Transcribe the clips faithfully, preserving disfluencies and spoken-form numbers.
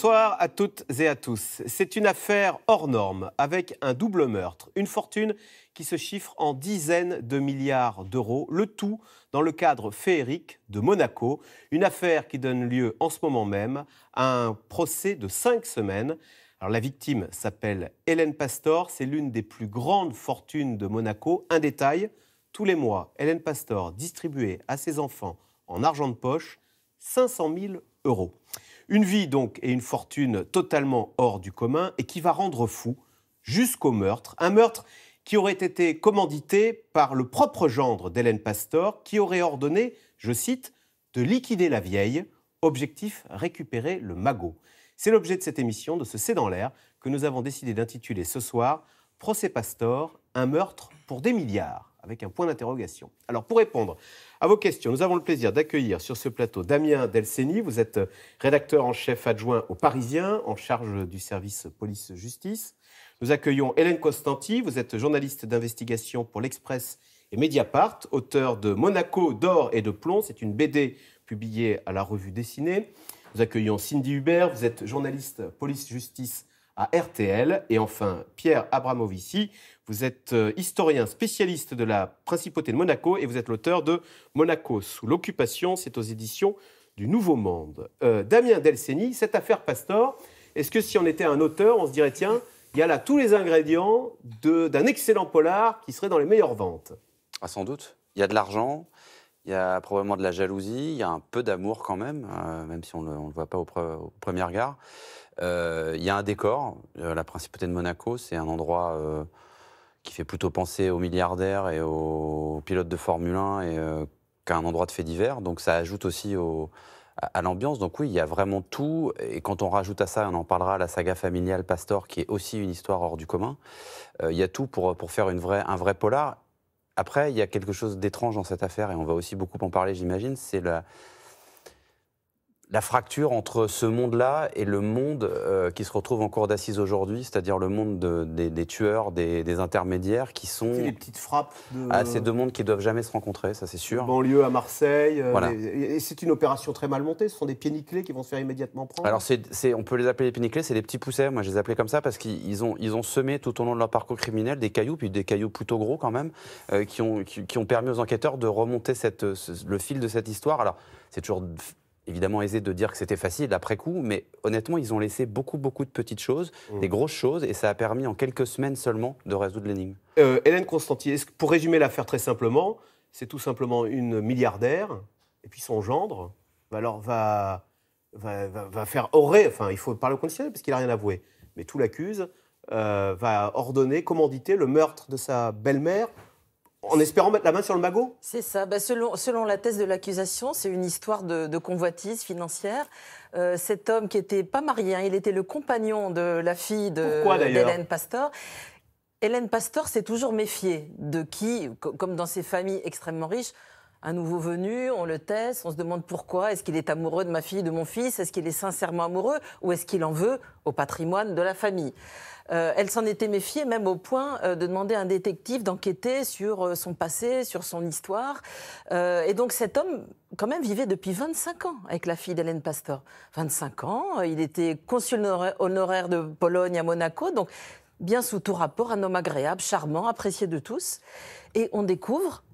Bonsoir à toutes et à tous. C'est une affaire hors norme, avec un double meurtre, une fortune qui se chiffre en dizaines de milliards d'euros, le tout dans le cadre féerique de Monaco. Une affaire qui donne lieu en ce moment même à un procès de cinq semaines. Alors, la victime s'appelle Hélène Pastor, c'est l'une des plus grandes fortunes de Monaco. Un détail, tous les mois, Hélène Pastor distribuait à ses enfants en argent de poche cinq cent mille euros. Une vie donc et une fortune totalement hors du commun et qui va rendre fou jusqu'au meurtre. Un meurtre qui aurait été commandité par le propre gendre d'Hélène Pastor qui aurait ordonné, je cite, de liquider la vieille. Objectif, récupérer le magot. C'est l'objet de cette émission, de ce C'est dans l'air, que nous avons décidé d'intituler ce soir « Procès Pastor, un meurtre pour des milliards ». Avec un point d'interrogation. Alors, pour répondre à vos questions, nous avons le plaisir d'accueillir sur ce plateau Damien Delceni. Vous êtes rédacteur en chef adjoint au Parisien, en charge du service police-justice. Nous accueillons Hélène Constanty. Vous êtes journaliste d'investigation pour l'Express et Mediapart, auteur de Monaco d'or et de plomb. C'est une B D publiée à la revue Dessinée. Nous accueillons Cindy Hubert. Vous êtes journaliste police-justice à R T L. Et enfin, Pierre Abramovici, vous êtes historien spécialiste de la Principauté de Monaco et vous êtes l'auteur de « Monaco sous l'occupation », c'est aux éditions du Nouveau Monde. Euh, Damien Delceni, cette affaire Pastor, est-ce que si on était un auteur, on se dirait « Tiens, il y a là tous les ingrédients d'un excellent polar qui serait dans les meilleures ventes ». Ah, sans doute. Il y a de l'argent, il y a probablement de la jalousie, il y a un peu d'amour quand même, euh, même si on ne le, le voit pas au, pre, au premier regard. Il euh, y a un décor, euh, la Principauté de Monaco, c'est un endroit euh, qui fait plutôt penser aux milliardaires et aux pilotes de Formule un euh, qu'à un endroit de faits divers, donc ça ajoute aussi au, à, à l'ambiance. Donc oui, il y a vraiment tout, et quand on rajoute à ça, on en parlera, la saga familiale Pastor, qui est aussi une histoire hors du commun, il euh, y a tout pour, pour faire une vraie, un vrai polar. Après, il y a quelque chose d'étrange dans cette affaire, et on va aussi beaucoup en parler, j'imagine, c'est la... la fracture entre ce monde-là et le monde euh, qui se retrouve en cour d'assises aujourd'hui, c'est-à-dire le monde de, des, des tueurs, des, des intermédiaires qui sont... C'est les petites frappes de... Ah, c'est deux mondes qui ne doivent jamais se rencontrer, ça c'est sûr. Banlieue à Marseille, voilà. les... et c'est une opération très mal montée, ce sont des pieds nickelés qui vont se faire immédiatement prendre. Alors c'est, c'est, on peut les appeler les pieds nickelés, c'est des petits poussets, moi je les appelais comme ça parce qu'ils ont, ils ont semé tout au long de leur parcours criminel des cailloux, puis des cailloux plutôt gros quand même, euh, qui, ont, qui, qui ont permis aux enquêteurs de remonter cette, ce, le fil de cette histoire. Alors c'est toujours... évidemment aisé de dire que c'était facile après coup, mais honnêtement, ils ont laissé beaucoup, beaucoup de petites choses, mmh. des grosses choses, et ça a permis en quelques semaines seulement de résoudre l'énigme. Euh, Hélène Constanty, est-ce que, pour résumer l'affaire très simplement, c'est tout simplement une milliardaire, et puis son gendre bah alors va, va, va, va faire orer, enfin il faut parler au conditionnel parce qu'il n'a rien avoué, mais tout l'accuse, euh, va ordonner, commanditer le meurtre de sa belle-mère, en espérant mettre la main sur le magot? C'est ça. Bah, selon, selon la thèse de l'accusation, c'est une histoire de, de convoitise financière. Euh, cet homme qui n'était pas marié, hein, il était le compagnon de la fille d'Hélène Pastor. Hélène Pastor s'est toujours méfiée de qui, comme dans ces familles extrêmement riches, un nouveau venu, on le teste, on se demande pourquoi. Est-ce qu'il est amoureux de ma fille, de mon fils? Est-ce qu'il est sincèrement amoureux? Ou est-ce qu'il en veut au patrimoine de la famille? Euh, elle s'en était méfiée, même au point euh, de demander à un détective d'enquêter sur euh, son passé, sur son histoire. Euh, et donc cet homme, quand même, vivait depuis vingt-cinq ans avec la fille d'Hélène Pastor. vingt-cinq ans, euh, il était consul honoraire de Pologne à Monaco, donc bien sous tout rapport, un homme agréable, charmant, apprécié de tous. Et on découvre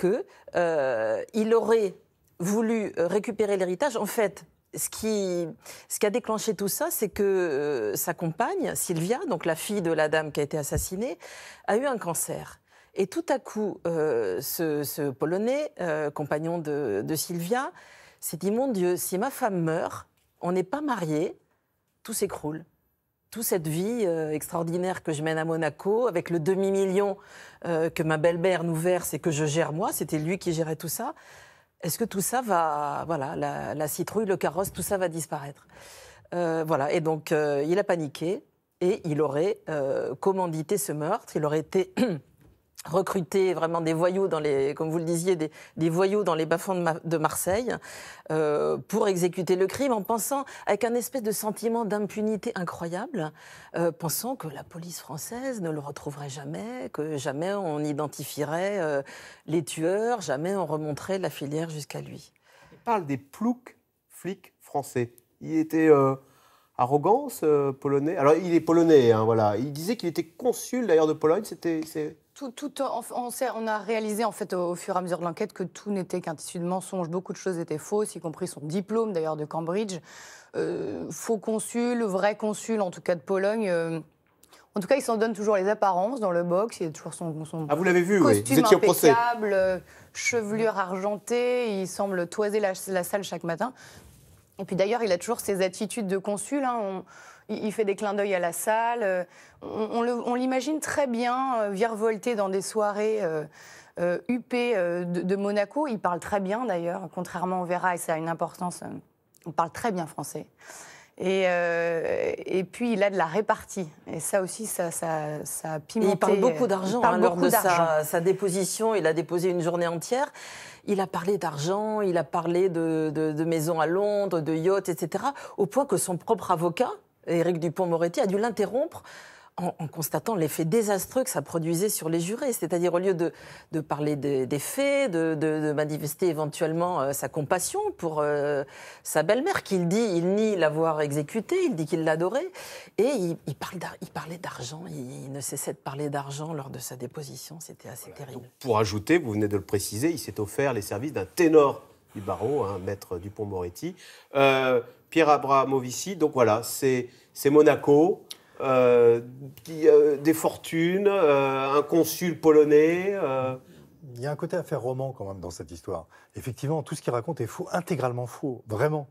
qu'il euh, aurait voulu récupérer l'héritage. En fait, ce qui, ce qui a déclenché tout ça, c'est que euh, sa compagne, Sylvia, donc la fille de la dame qui a été assassinée, a eu un cancer. Et tout à coup, euh, ce, ce Polonais, euh, compagnon de, de Sylvia, s'est dit « Mon Dieu, si ma femme meurt, on n'est pas mariés, tout s'écroule. » Toute cette vie extraordinaire que je mène à Monaco, avec le demi-million que ma belle-mère nous verse et que je gère moi, c'était lui qui gérait tout ça, est-ce que tout ça va... Voilà, la, la citrouille, le carrosse, tout ça va disparaître. Euh, voilà, et donc euh, il a paniqué et il aurait euh, commandité ce meurtre, il aurait été... recruter vraiment des voyous, dans les, comme vous le disiez, des, des voyous dans les bas-fonds de, Ma de Marseille euh, pour exécuter le crime en pensant, avec un espèce de sentiment d'impunité incroyable, euh, pensant que la police française ne le retrouverait jamais, que jamais on identifierait euh, les tueurs, jamais on remonterait la filière jusqu'à lui. Il parle des ploucs flics français. Il était... Euh... arrogance euh, polonais. Alors, il est polonais, hein, voilà. Il disait qu'il était consul, d'ailleurs, de Pologne. C'était... Tout, tout, on, on a réalisé en fait au, au fur et à mesure de l'enquête que tout n'était qu'un tissu de mensonges. Beaucoup de choses étaient fausses, y compris son diplôme d'ailleurs de Cambridge. Euh, faux consul, vrai consul en tout cas de Pologne. Euh, en tout cas, il s'en donne toujours les apparences dans le box. Il a toujours son, son ah, vous l'avez vu, costume oui. Vous étiez impeccable, euh, chevelure argentée. Il semble toiser la, la salle chaque matin. Et puis d'ailleurs, il a toujours ses attitudes de consul. Hein, on, Il fait des clins d'œil à la salle. On, on, on l'imagine très bien virevolter dans des soirées euh, euh, huppées euh, de, de Monaco. Il parle très bien d'ailleurs, contrairement on verra, et ça a une importance. Euh, on parle très bien français. Et, euh, et puis il a de la répartie. Et ça aussi, ça, ça, ça a pimenté. Il parle beaucoup d'argent hein, lors de sa, sa déposition. Il a déposé une journée entière. Il a parlé d'argent, il a parlé de, de, de maisons à Londres, de yachts, et cetera. Au point que son propre avocat, Éric Dupond-Moretti, a dû l'interrompre en, en constatant l'effet désastreux que ça produisait sur les jurés. C'est-à-dire, au lieu de, de parler de, des faits, de, de, de manifester éventuellement euh, sa compassion pour euh, sa belle-mère, qu'il dit, il nie l'avoir exécutée, il dit qu'il l'adorait, et il, il, parle il parlait d'argent, il, il ne cessait de parler d'argent lors de sa déposition, c'était assez voilà, terrible. Pour ajouter, vous venez de le préciser, il s'est offert les services d'un ténor du barreau, hein, maître Dupond-Moretti. Euh, Pierre Abramovici, donc voilà, c'est Monaco, euh, qui, euh, des fortunes, euh, un consul polonais. Euh... Il y a un côté affaire roman quand même dans cette histoire. Effectivement, tout ce qu'il raconte est faux, intégralement faux, vraiment.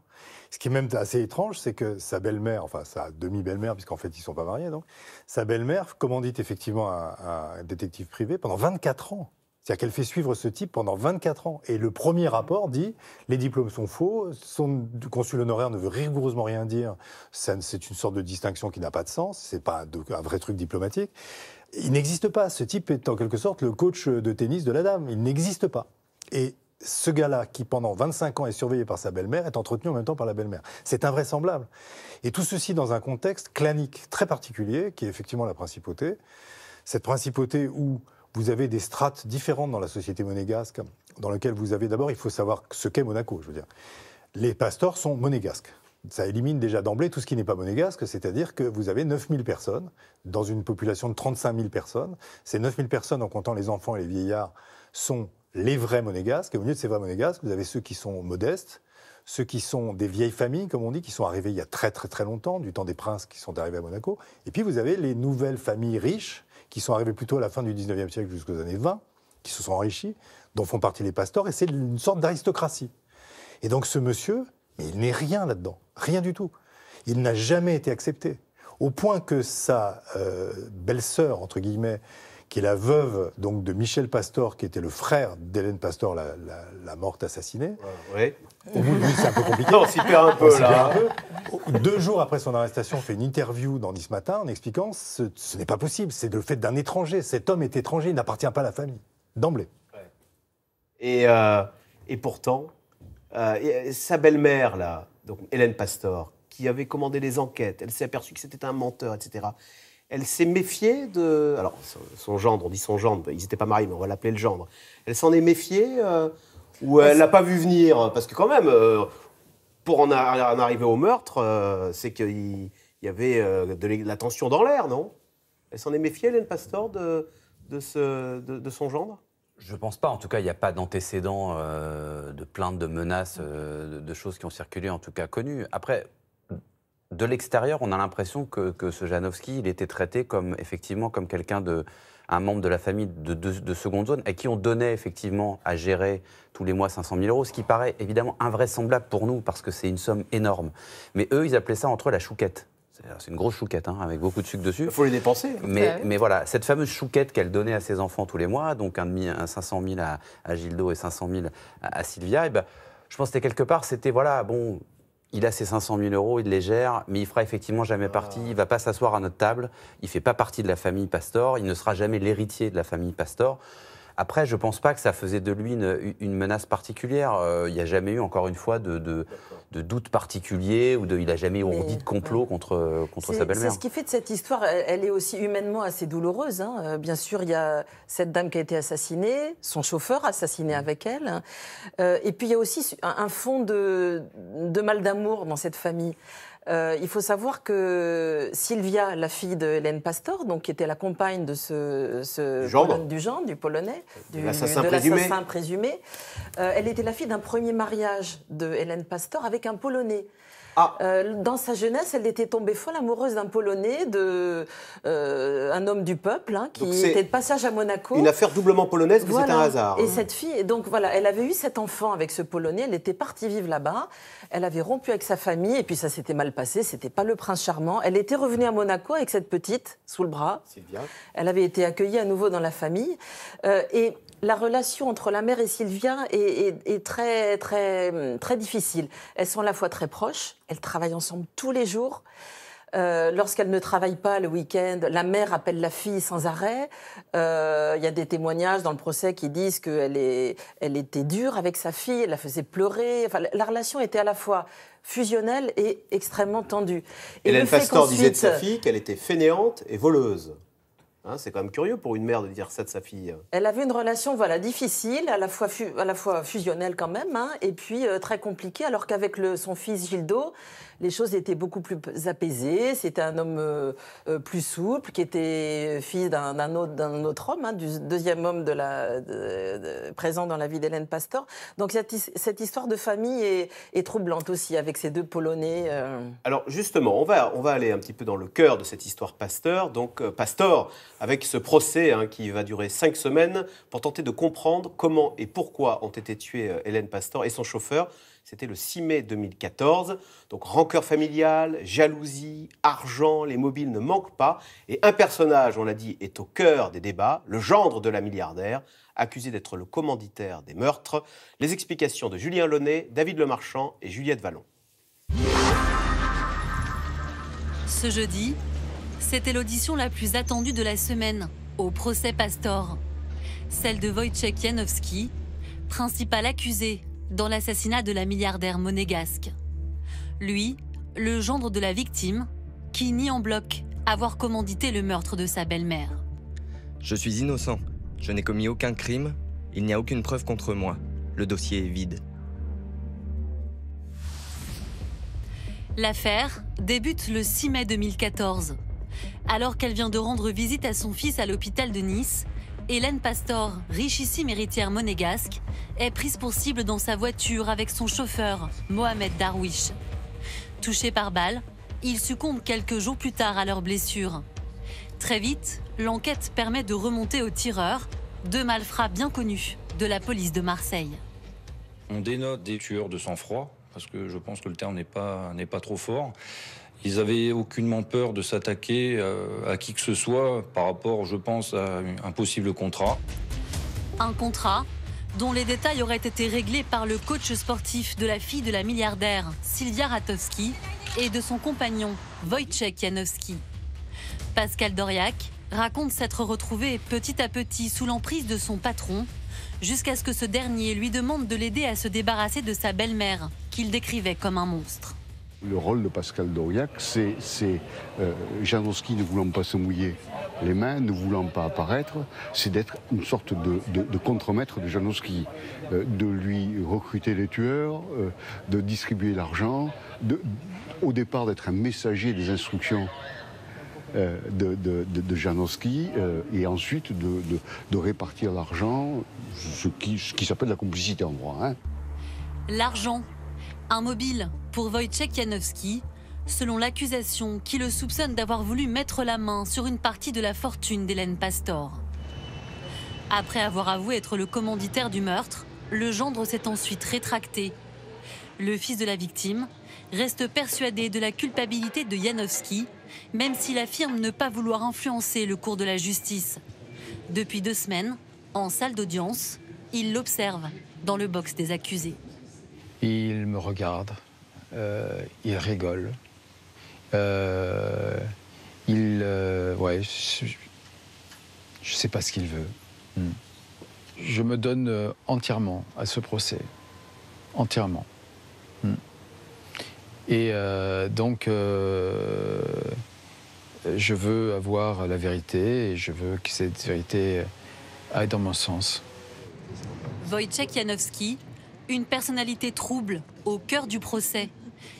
Ce qui est même assez étrange, c'est que sa belle-mère, enfin sa demi-belle-mère, puisqu'en fait ils ne sont pas mariés, donc, sa belle-mère commandite effectivement un, un détective privé pendant vingt-quatre ans. C'est-à-dire qu'elle fait suivre ce type pendant vingt-quatre ans. Et le premier rapport dit « les diplômes sont faux, son consul honoraire ne veut rigoureusement rien dire, c'est une sorte de distinction qui n'a pas de sens, c'est pas un vrai truc diplomatique. » Il n'existe pas, ce type est en quelque sorte le coach de tennis de la dame, il n'existe pas. Et ce gars-là, qui pendant vingt-cinq ans est surveillé par sa belle-mère, est entretenu en même temps par la belle-mère. C'est invraisemblable. Et tout ceci dans un contexte clanique très particulier, qui est effectivement la principauté. Cette principauté où vous avez des strates différentes dans la société monégasque, dans lesquelles vous avez d'abord, il faut savoir ce qu'est Monaco, je veux dire. Les pastors sont monégasques. Ça élimine déjà d'emblée tout ce qui n'est pas monégasque, c'est-à-dire que vous avez neuf mille personnes, dans une population de trente-cinq mille personnes. Ces neuf mille personnes, en comptant les enfants et les vieillards, sont les vrais monégasques. Et au milieu de ces vrais monégasques, vous avez ceux qui sont modestes, ceux qui sont des vieilles familles, comme on dit, qui sont arrivés il y a très très très longtemps, du temps des princes qui sont arrivés à Monaco. Et puis vous avez les nouvelles familles riches, qui sont arrivés plutôt à la fin du dix-neuvième siècle jusqu'aux années vingt, qui se sont enrichis, dont font partie les pastors, et c'est une sorte d'aristocratie. Et donc ce monsieur, mais il n'est rien là-dedans, rien du tout. Il n'a jamais été accepté, au point que sa euh, belle-sœur, entre guillemets, qui est la veuve donc, de Michel Pastor, qui était le frère d'Hélène Pastor, la, la, la morte assassinée. Ouais, ouais. Au bout de lui, c'est un peu compliqué. On s'y perd un peu, on là. Un peu. Deux jours après son arrestation, on fait une interview dans Nice Matin en expliquant ce, ce n'est pas possible, c'est le fait d'un étranger. Cet homme est étranger, il n'appartient pas à la famille, d'emblée. Ouais. Et, euh, et pourtant, euh, et, sa belle-mère, là, donc Hélène Pastor, qui avait commandé les enquêtes, elle s'est aperçue que c'était un menteur, et cetera. Elle s'est méfiée de... Alors, son gendre, on dit son gendre, ils n'étaient pas mariés, mais on va l'appeler le gendre. Elle s'en est méfiée euh, ou elle ne l'a pas vu venir? Parce que quand même, euh, pour en, a... en arriver au meurtre, euh, c'est qu'il y avait euh, de la tension dans l'air, non? Elle s'en est méfiée, Hélène Pastor, de, de, ce... de... de son gendre? Je ne pense pas. En tout cas, il n'y a pas d'antécédents euh, de plaintes, de menaces, euh, de, de choses qui ont circulé, en tout cas connues. Après... De l'extérieur, on a l'impression que, que ce Janowski, il était traité comme effectivement comme quelqu'un de un membre de la famille de, de, de seconde zone, à qui on donnait effectivement à gérer tous les mois cinq cent mille euros, ce qui paraît évidemment invraisemblable pour nous parce que c'est une somme énorme. Mais eux, ils appelaient ça entre eux la chouquette. C'est une grosse chouquette, hein, avec beaucoup de sucre dessus. Il faut les dépenser. Mais, ouais. mais voilà, cette fameuse chouquette qu'elle donnait à ses enfants tous les mois, donc un, demi, un cinq cent mille à, à Gildo et cinq cent mille à, à Sylvia, et ben, je pense que quelque part, c'était voilà, bon. Il a ses cinq cent mille euros, il les gère, mais il ne fera effectivement jamais partie, il ne va pas s'asseoir à notre table, il ne fait pas partie de la famille Pastor, il ne sera jamais l'héritier de la famille Pastor. Après, je ne pense pas que ça faisait de lui une, une menace particulière. Euh, il n'y a jamais eu, encore une fois, de, de, de doute particulier, ou de, il n'a jamais eu, on dit, de complot contre, contre sa belle-mère. C'est ce qui fait de cette histoire, elle, elle est aussi humainement assez douloureuse. Hein. Euh, bien sûr, il y a cette dame qui a été assassinée, son chauffeur assassiné avec elle. Hein. Euh, et puis, il y a aussi un, un fond de, de mal d'amour dans cette famille. Euh, il faut savoir que Sylvia, la fille de Hélène Pastor, donc, qui était la compagne de ce, ce du, gendre. Polon, du gendre, du Polonais, du, de l'assassin présumé, présumé euh, elle était la fille d'un premier mariage de Hélène Pastor avec un Polonais. Ah. Euh, dans sa jeunesse, elle était tombée folle amoureuse d'un Polonais, de, euh, un homme du peuple, hein, qui était de passage à Monaco. Une affaire doublement polonaise, mais voilà. C'est un hasard. Et hein. Cette fille, donc voilà, elle avait eu cet enfant avec ce Polonais, elle était partie vivre là-bas, elle avait rompu avec sa famille, et puis ça s'était mal passé, c'était pas le prince charmant. Elle était revenue à Monaco avec cette petite sous le bras. Sylvia. Elle avait été accueillie à nouveau dans la famille. Euh, et la relation entre la mère et Sylvia est, est, est très, très, très difficile. Elles sont à la fois très proches, elles travaillent ensemble tous les jours. Euh, Lorsqu'elles ne travaillent pas le week-end, la mère appelle la fille sans arrêt. Il euh, y a des témoignages dans le procès qui disent qu'elle est, elle était dure avec sa fille, elle la faisait pleurer. Enfin, la relation était à la fois fusionnelle et extrêmement tendue. Et Hélène Pastor disait de sa fille qu'elle était fainéante et voleuse. Hein, c'est quand même curieux pour une mère de dire ça de sa fille. Elle avait une relation voilà, difficile, à la fois, fu à la fois fusionnelle quand même, hein, et puis euh, très compliquée, alors qu'avec son fils Gildo, les choses étaient beaucoup plus apaisées. C'était un homme euh, euh, plus souple, qui était fils d'un autre, d'un autre homme, hein, du deuxième homme de la, de, de, présent dans la vie d'Hélène Pastor. Donc cette, cette histoire de famille est, est troublante aussi, avec ces deux Polonais. Euh... Alors justement, on va, on va aller un petit peu dans le cœur de cette histoire Pastor. Donc euh, Pastor... avec ce procès hein, qui va durer cinq semaines pour tenter de comprendre comment et pourquoi ont été tués Hélène Pastor et son chauffeur. C'était le six mai deux mille quatorze. Donc rancœur familiale, jalousie, argent, les mobiles ne manquent pas. Et un personnage, on l'a dit, est au cœur des débats, le gendre de la milliardaire, accusé d'être le commanditaire des meurtres. Les explications de Julien Launay, David Lemarchand et Juliette Vallon. Ce jeudi... c'était l'audition la plus attendue de la semaine, au procès Pastor. Celle de Wojciech Janowski, principal accusé dans l'assassinat de la milliardaire monégasque. Lui, le gendre de la victime, qui nie en bloc avoir commandité le meurtre de sa belle-mère. Je suis innocent, je n'ai commis aucun crime, il n'y a aucune preuve contre moi, le dossier est vide. L'affaire débute le six mai deux mille quatorze. Alors qu'elle vient de rendre visite à son fils à l'hôpital de Nice, Hélène Pastor, richissime héritière monégasque, est prise pour cible dans sa voiture avec son chauffeur, Mohamed Darwish. Touché par balle, il succombe quelques jours plus tard à leurs blessures. Très vite, l'enquête permet de remonter aux tireurs, deux malfrats bien connus de la police de Marseille. On dénote des tueurs de sang-froid, parce que je pense que le terme n'est pas, n'est pas trop fort. Ils n'avaient aucunement peur de s'attaquer à qui que ce soit par rapport, je pense, à un possible contrat. Un contrat dont les détails auraient été réglés par le coach sportif de la fille de la milliardaire, Sylvia Ratowski, et de son compagnon, Wojciech Janowski. Pascal Doriac raconte s'être retrouvé petit à petit sous l'emprise de son patron, jusqu'à ce que ce dernier lui demande de l'aider à se débarrasser de sa belle-mère, qu'il décrivait comme un monstre. Le rôle de Pascal Doriac, c'est euh, Janowski ne voulant pas se mouiller les mains, ne voulant pas apparaître, c'est d'être une sorte de, de, de contremaître de Janowski, euh, de lui recruter les tueurs, euh, de distribuer l'argent, au départ d'être un messager des instructions euh, de, de, de, de Janowski, euh, et ensuite de, de, de répartir l'argent, ce qui, ce qui s'appelle la complicité en droit. Hein. L'argent, un mobile pour Wojciech Janowski, selon l'accusation qui le soupçonne d'avoir voulu mettre la main sur une partie de la fortune d'Hélène Pastor. Après avoir avoué être le commanditaire du meurtre, le gendre s'est ensuite rétracté. Le fils de la victime reste persuadé de la culpabilité de Janowski, même s'il affirme ne pas vouloir influencer le cours de la justice. Depuis deux semaines, en salle d'audience, il l'observe dans le box des accusés. Il me regarde. Euh, il rigole. Euh, il... Euh, ouais, je, je sais pas ce qu'il veut. Mm. Je me donne entièrement à ce procès. Entièrement. Mm. Et euh, donc, euh, je veux avoir la vérité et je veux que cette vérité aille dans mon sens. Wojciech Janowski, une personnalité trouble au cœur du procès,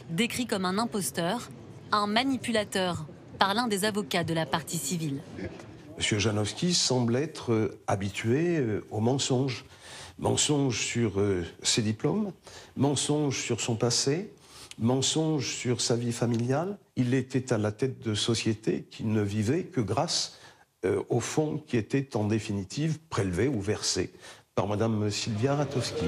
décrit comme un imposteur, un manipulateur, par l'un des avocats de la partie civile. Monsieur Janowski semble être habitué aux mensonges. Mensonges sur ses diplômes, mensonges sur son passé, mensonges sur sa vie familiale. Il était à la tête de sociétés qui ne vivaient que grâce aux fonds qui étaient en définitive prélevés ou versés par Madame Sylvia Ratowski.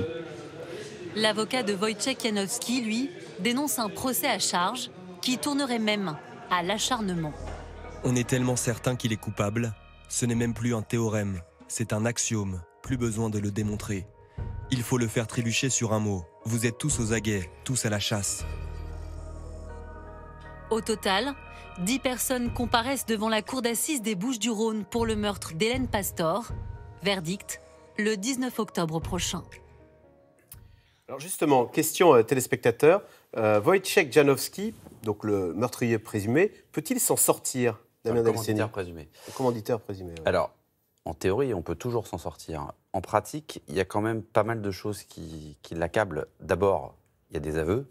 L'avocat de Wojciech Janowski, lui, dénonce un procès à charge qui tournerait même à l'acharnement. On est tellement certain qu'il est coupable, ce n'est même plus un théorème, c'est un axiome, plus besoin de le démontrer. Il faut le faire trébucher sur un mot. Vous êtes tous aux aguets, tous à la chasse. Au total, dix personnes comparaissent devant la cour d'assises des Bouches-du-Rhône pour le meurtre d'Hélène Pastor. Verdict le dix-neuf octobre prochain. Alors justement, question euh, téléspectateur, euh, Wojciech Janowski, donc le meurtrier présumé, peut-il s'en sortir? Damien Delceni, présumé. Le commanditaire présumé. Ouais. Alors, en théorie, on peut toujours s'en sortir. En pratique, il y a quand même pas mal de choses qui, qui l'accablent. D'abord, il y a des aveux.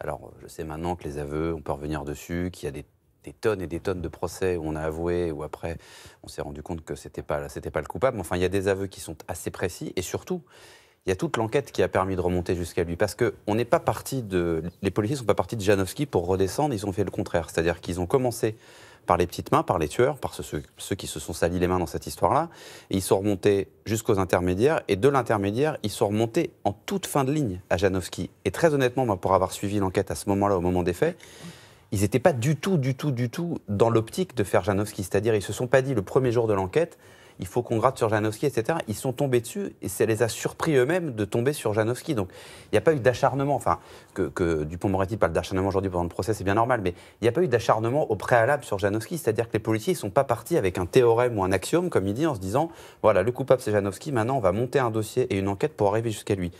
Alors, je sais maintenant que les aveux, on peut revenir dessus, qu'il y a des, des tonnes et des tonnes de procès où on a avoué, où après, on s'est rendu compte que c'était pas, c'était pas le coupable. Mais enfin, il y a des aveux qui sont assez précis et surtout, il y a toute l'enquête qui a permis de remonter jusqu'à lui. Parce que on n'est pas parti de... Les policiers ne sont pas partis de Janowski pour redescendre, ils ont fait le contraire. C'est-à-dire qu'ils ont commencé par les petites mains, par les tueurs, par ceux, ceux qui se sont salis les mains dans cette histoire-là. Et ils sont remontés jusqu'aux intermédiaires. Et de l'intermédiaire, ils sont remontés en toute fin de ligne à Janowski. Et très honnêtement, moi, pour avoir suivi l'enquête à ce moment-là, au moment des faits, ils n'étaient pas du tout, du tout, du tout dans l'optique de faire Janowski. C'est-à-dire, ils ne se sont pas dit le premier jour de l'enquête, il faut qu'on gratte sur Janowski, et cetera. Ils sont tombés dessus et ça les a surpris eux-mêmes de tomber sur Janowski. Donc, il n'y a pas eu d'acharnement. Enfin, que, que Dupond-Moretti parle d'acharnement aujourd'hui pendant le procès, c'est bien normal, mais il n'y a pas eu d'acharnement au préalable sur Janowski. C'est-à-dire que les policiers ne sont pas partis avec un théorème ou un axiome, comme il dit, en se disant « Voilà, le coupable, c'est Janowski, maintenant on va monter un dossier et une enquête pour arriver jusqu'à lui. »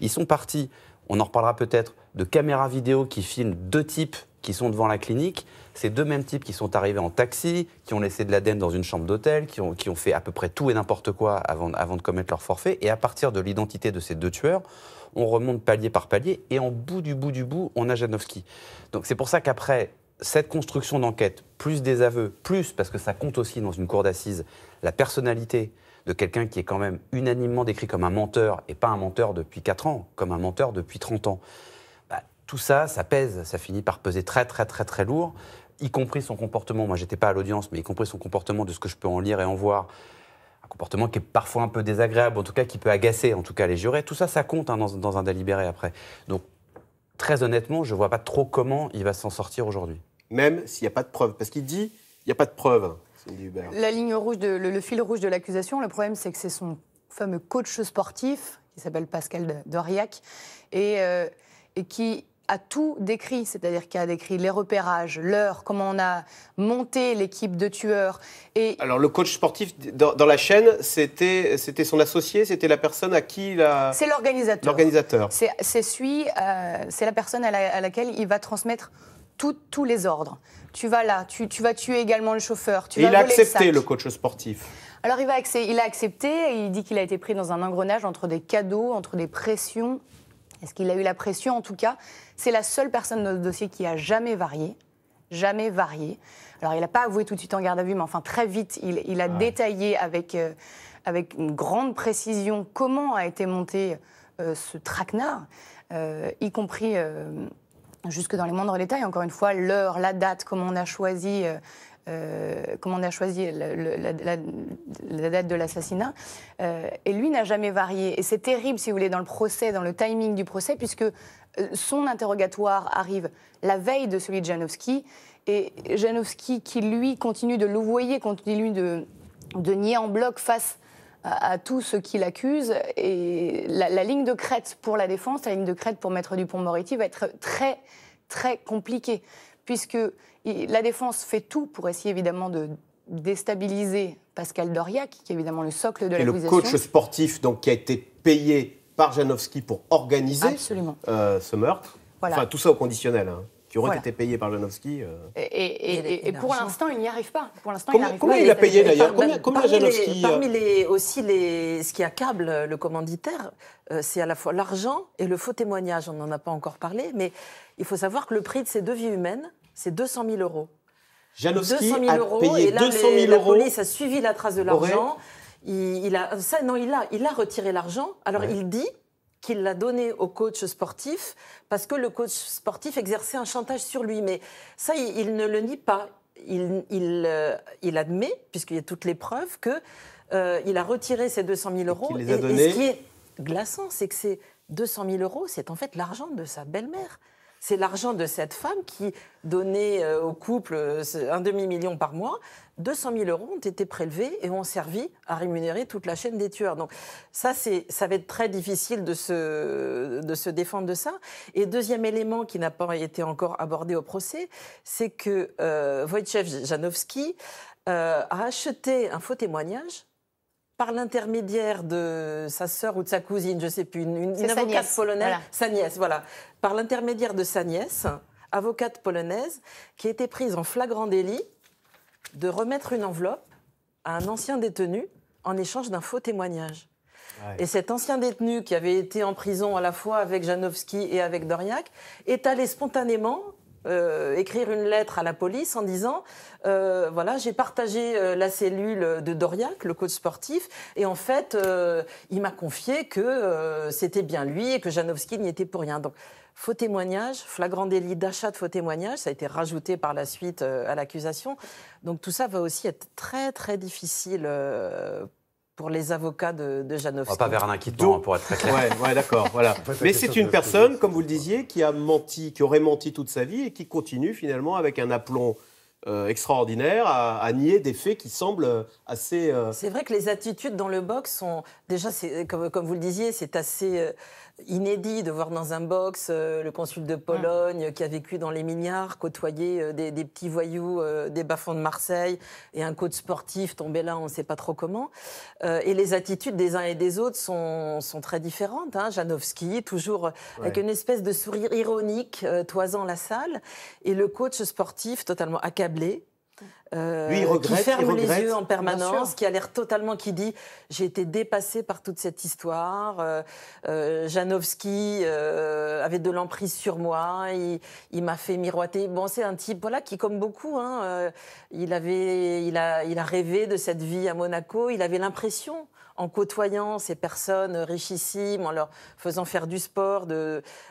Ils sont partis, on en reparlera peut-être, de caméras vidéo qui filment deux types qui sont devant la clinique, ces deux mêmes types qui sont arrivés en taxi, qui ont laissé de l'A D N dans une chambre d'hôtel, qui ont, qui ont fait à peu près tout et n'importe quoi avant, avant de commettre leur forfait. Et à partir de l'identité de ces deux tueurs, on remonte palier par palier et en bout du bout du bout, on a Janowski. Donc c'est pour ça qu'après cette construction d'enquête, plus des aveux, plus, parce que ça compte aussi dans une cour d'assises, la personnalité de quelqu'un qui est quand même unanimement décrit comme un menteur, et pas un menteur depuis quatre ans, comme un menteur depuis trente ans. Tout ça, ça pèse, ça finit par peser très très très très lourd, y compris son comportement. Moi, j'étais pas à l'audience, mais y compris son comportement de ce que je peux en lire et en voir. Un comportement qui est parfois un peu désagréable, en tout cas qui peut agacer, en tout cas les jurés. Tout ça, ça compte hein, dans, dans un délibéré après. Donc, très honnêtement, je vois pas trop comment il va s'en sortir aujourd'hui. Même s'il n'y a pas de preuves, parce qu'il dit il n'y a pas de preuves. La ligne rouge, de, le, le fil rouge de l'accusation, le problème, c'est que c'est son fameux coach sportif qui s'appelle Pascal Doriac et, euh, et qui a tout décrit, c'est-à-dire qu'il a décrit les repérages, l'heure, comment on a monté l'équipe de tueurs. Et alors le coach sportif dans, dans la chaîne, c'était c'était son associé, c'était la personne à qui il a... C'est l'organisateur. L'organisateur. C'est euh, c'est la personne à, la, à laquelle il va transmettre tout, tous les ordres. Tu vas là, tu, tu vas tuer également le chauffeur. Tu vas il a accepté le coach sportif. Alors il, va accé il a accepté, et il dit qu'il a été pris dans un engrenage entre des cadeaux, entre des pressions. Est-ce qu'il a eu la pression? En tout cas, c'est la seule personne dans le dossier qui a jamais varié. Jamais varié. Alors, il n'a pas avoué tout de suite en garde à vue, mais enfin, très vite, il, il a ouais. détaillé avec, euh, avec une grande précision comment a été monté euh, ce traquenard, euh, y compris euh, jusque dans les moindres détails. Encore une fois, l'heure, la date, comment on a choisi... Euh, Euh, comment on a choisi la, la, la, la date de l'assassinat, euh, et lui n'a jamais varié. Et c'est terrible, si vous voulez, dans le procès, dans le timing du procès, puisque son interrogatoire arrive la veille de celui de Janowski, et Janowski, qui lui continue de louvoyer, continue de, de nier en bloc face à, à tout ce qu'il accuse, et la, la ligne de crête pour la défense, la ligne de crête pour Maître Dupond-Moretti va être très, très compliquée, puisque la défense fait tout pour essayer évidemment de déstabiliser Pascal Doriac, qui est évidemment le socle de l'accusation. Et le coach sportif donc, qui a été payé par Janowski pour organiser euh, ce meurtre. Voilà. Enfin, tout ça au conditionnel. Hein. qui auraient voilà. été payés par Janowski. Euh... Et, et, et, et pour l'instant, il n'y arrive pas. Pour l'instant, il n'arrive pas. Il a payé d'ailleurs. Combien, combien parmi Janowski les, parmi les, aussi les, ce qui accable le commanditaire, euh, c'est à la fois l'argent et le faux témoignage. On n'en a pas encore parlé, mais il faut savoir que le prix de ces deux vies humaines, c'est deux cent mille euros. Janowski a euros, payé et là, deux cent mille euros. La police a suivi la trace de l'argent. Il, il a ça, non, il a, il a retiré l'argent. Alors ouais. il dit qu'il l'a donné au coach sportif parce que le coach sportif exerçait un chantage sur lui. Mais ça, il, il ne le nie pas. Il, il, euh, il admet, puisqu'il y a toutes les preuves, que euh, il a retiré ces deux cent mille euros. Et, et ce qui est glaçant, c'est que ces deux cent mille euros, c'est en fait l'argent de sa belle-mère. C'est l'argent de cette femme qui donnait au couple un demi-million par mois. deux cent mille euros ont été prélevés et ont servi à rémunérer toute la chaîne des tueurs. Donc ça, ça va être très difficile de se, de se défendre de ça. Et deuxième élément qui n'a pas été encore abordé au procès, c'est que euh, Wojciech Janowski euh, a acheté un faux témoignage par l'intermédiaire de sa sœur ou de sa cousine, je ne sais plus, une, une avocate polonaise, voilà. sa nièce, voilà, par l'intermédiaire de sa nièce, avocate polonaise, qui a été prise en flagrant délit de remettre une enveloppe à un ancien détenu en échange d'un faux témoignage. Ouais. Et cet ancien détenu qui avait été en prison à la fois avec Janowski et avec Doriac est allé spontanément Euh, écrire une lettre à la police en disant euh, « Voilà, j'ai partagé euh, la cellule de Doriac, le coach sportif, et en fait, euh, il m'a confié que euh, c'était bien lui et que Janowski n'y était pour rien. » Donc, faux témoignage, flagrant délit d'achat de faux témoignage, ça a été rajouté par la suite euh, à l'accusation. Donc, tout ça va aussi être très, très difficile euh, pour les avocats de, de Janowski. On va pas vers un acquittement, pour être très clair. Ouais, ouais, d'accord, voilà. Mais c'est une personne, comme vous le disiez, qui a menti, qui aurait menti toute sa vie et qui continue finalement avec un aplomb euh, extraordinaire à, à nier des faits qui semblent assez... Euh... C'est vrai que les attitudes dans le box sont... Déjà, comme, comme vous le disiez, c'est assez... Euh... inédit de voir dans un box euh, le consul de Pologne euh, qui a vécu dans les milliards, côtoyer euh, des, des petits voyous euh, des bas-fonds de Marseille et un coach sportif tombé là, on ne sait pas trop comment. Euh, et les attitudes des uns et des autres sont, sont très différentes. Hein. Janowski, toujours ouais. avec une espèce de sourire ironique euh, toisant la salle, et le coach sportif totalement accablé. Euh, Lui, il regrette, qui ferme il regrette, les yeux en permanence, qui a l'air totalement, qui dit « j'ai été dépassé par toute cette histoire, euh, euh, Janowski euh, avait de l'emprise sur moi, il, il m'a fait miroiter ». Bon, c'est un type voilà, qui, comme beaucoup, hein, euh, il, avait, il, a, il a rêvé de cette vie à Monaco, il avait l'impression, en côtoyant ces personnes richissimes, en leur faisant faire du sport,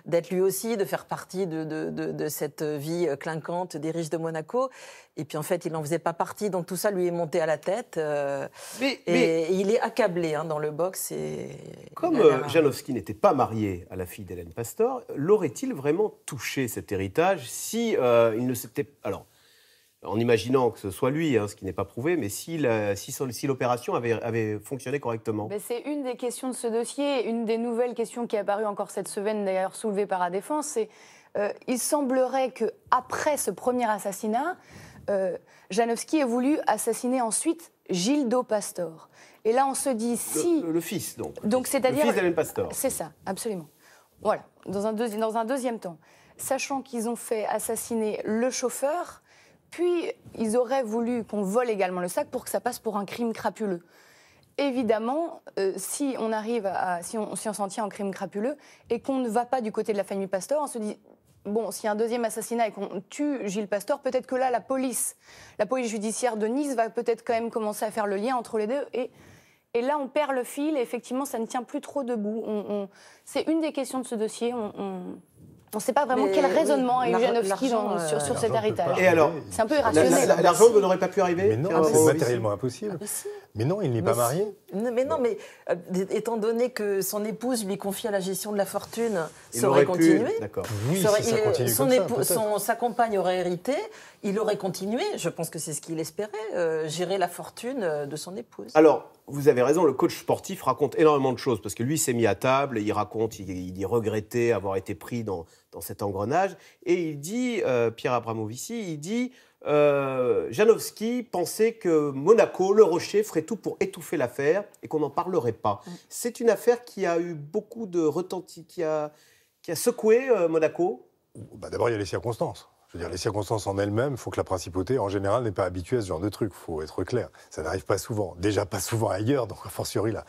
d'être lui aussi, de faire partie de, de, de, de cette vie clinquante des riches de Monaco. Et puis en fait, il n'en faisait pas partie, donc tout ça lui est monté à la tête. Euh, mais, et, mais... et il est accablé hein, dans le box. Et... Comme euh, Janowski n'était pas marié à la fille d'Hélène Pastor, l'aurait-il vraiment touché cet héritage si euh, il ne s'était... Alors, en imaginant que ce soit lui, hein, ce qui n'est pas prouvé, mais si l'opération si, si avait, avait fonctionné correctement. Ben c'est une des questions de ce dossier, une des nouvelles questions qui est apparue encore cette semaine, d'ailleurs soulevée par la Défense, c'est euh, il semblerait qu'après ce premier assassinat, euh, Janowski ait voulu assassiner ensuite Gildo Pastor. Et là, on se dit si... Le, le fils, donc. donc c'est-à-dire le fils d'Hélène Pastor. C'est ça, absolument. Voilà, dans un, deuxi dans un deuxième temps. Sachant qu'ils ont fait assassiner le chauffeur... Puis, ils auraient voulu qu'on vole également le sac pour que ça passe pour un crime crapuleux. Évidemment, euh, si on arrive à, si on si on s'en tient en crime crapuleux et qu'on ne va pas du côté de la famille Pastor, on se dit... Bon, s'il y a un deuxième assassinat et qu'on tue Gilles Pastor, peut-être que là, la police, la police judiciaire de Nice va peut-être quand même commencer à faire le lien entre les deux. Et, et là, on perd le fil et effectivement, ça ne tient plus trop debout. On, on, c'est une des questions de ce dossier. On, on... On ne sait pas vraiment mais quel raisonnement a eu Janowski sur, sur cet héritage. C'est un peu irrationnel. L'argent n'aurait pas pu arriver. Mais non, ah, c'est matériellement impossible. Ah, si. Mais non, il n'est pas marié. Mais non, mais euh, étant donné que son épouse lui confiait la gestion de la fortune, il ça aurait pu, continué. Oui, ça aurait, si ça continue son, comme ça, son, sa compagne aurait hérité, il aurait continué, je pense que c'est ce qu'il espérait, euh, gérer la fortune de son épouse. Alors, vous avez raison, le coach sportif raconte énormément de choses, parce que lui s'est mis à table, il raconte, il, il dit regretter avoir été pris dans, dans cet engrenage, et il dit, euh, Pierre Abramovici, il dit, euh, Janowski pensait que Monaco, le Rocher, ferait tout pour étouffer l'affaire et qu'on n'en parlerait pas. Mmh. C'est une affaire qui a eu beaucoup de retentis, qui a, qui a secoué euh, Monaco. bah, d'abord, il y a les circonstances. Je veux dire, les circonstances en elles-mêmes, il faut que la principauté, en général, n'est pas habituée à ce genre de truc. Il faut être clair. Ça n'arrive pas souvent. Déjà pas souvent ailleurs, donc a fortiori là.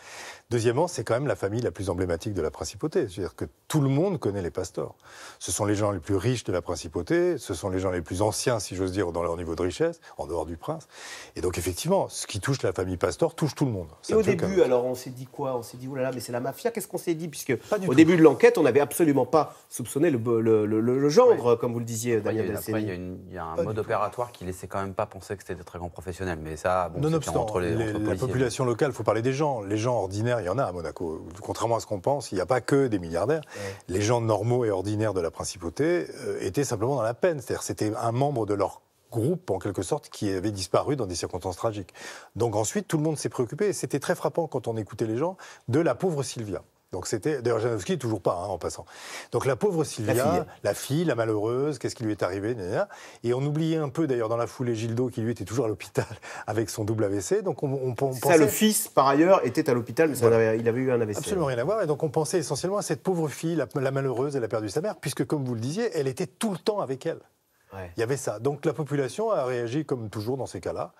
Deuxièmement, c'est quand même la famille la plus emblématique de la principauté. C'est-à-dire que tout le monde connaît les pastors. Ce sont les gens les plus riches de la principauté, ce sont les gens les plus anciens, si j'ose dire, dans leur niveau de richesse, en dehors du prince. Et donc, effectivement, ce qui touche la famille pastor touche tout le monde. Ça Et au début, alors, on s'est dit quoi? On s'est dit, oh là là, mais c'est la mafia. Qu'est-ce qu'on s'est dit? Puisque pas du au tout. début de l'enquête, on n'avait absolument pas soupçonné le, le, le, le, le gendre, oui. comme vous le disiez, Daniel. Après, il y a, une, il y a un pas mode opératoire qui laissait quand même pas penser que c'était des très grands professionnels. Mais ça, bon, nonobstant, entre les, les, entre la population locale, il faut parler des gens. Les gens ordinaires, il y en a à Monaco. Contrairement à ce qu'on pense, il n'y a pas que des milliardaires. Ouais. Les gens normaux et ordinaires de la principauté euh, étaient simplement dans la peine. C'est-à-dire c'était un membre de leur groupe, en quelque sorte, qui avait disparu dans des circonstances tragiques. Donc ensuite, tout le monde s'est préoccupé. Et c'était très frappant, quand on écoutait les gens, de la pauvre Sylvia. Donc c'était, d'ailleurs Janowski, toujours pas, hein, en passant. Donc la pauvre Sylvia, la fille, la, fille, la malheureuse, qu'est-ce qui lui est arrivé, et on oubliait un peu d'ailleurs dans la foulée Gildo, qui lui était toujours à l'hôpital avec son double A V C. Donc on, on, on pensait... Ça, le fils, par ailleurs, était à l'hôpital, mais ça, voilà. il avait eu un A V C. Absolument rien à voir, et donc on pensait essentiellement à cette pauvre fille, la, la malheureuse, elle a perdu sa mère, puisque comme vous le disiez, elle était tout le temps avec elle. Ouais. Il y avait ça. Donc la population a réagi comme toujours dans ces cas-là.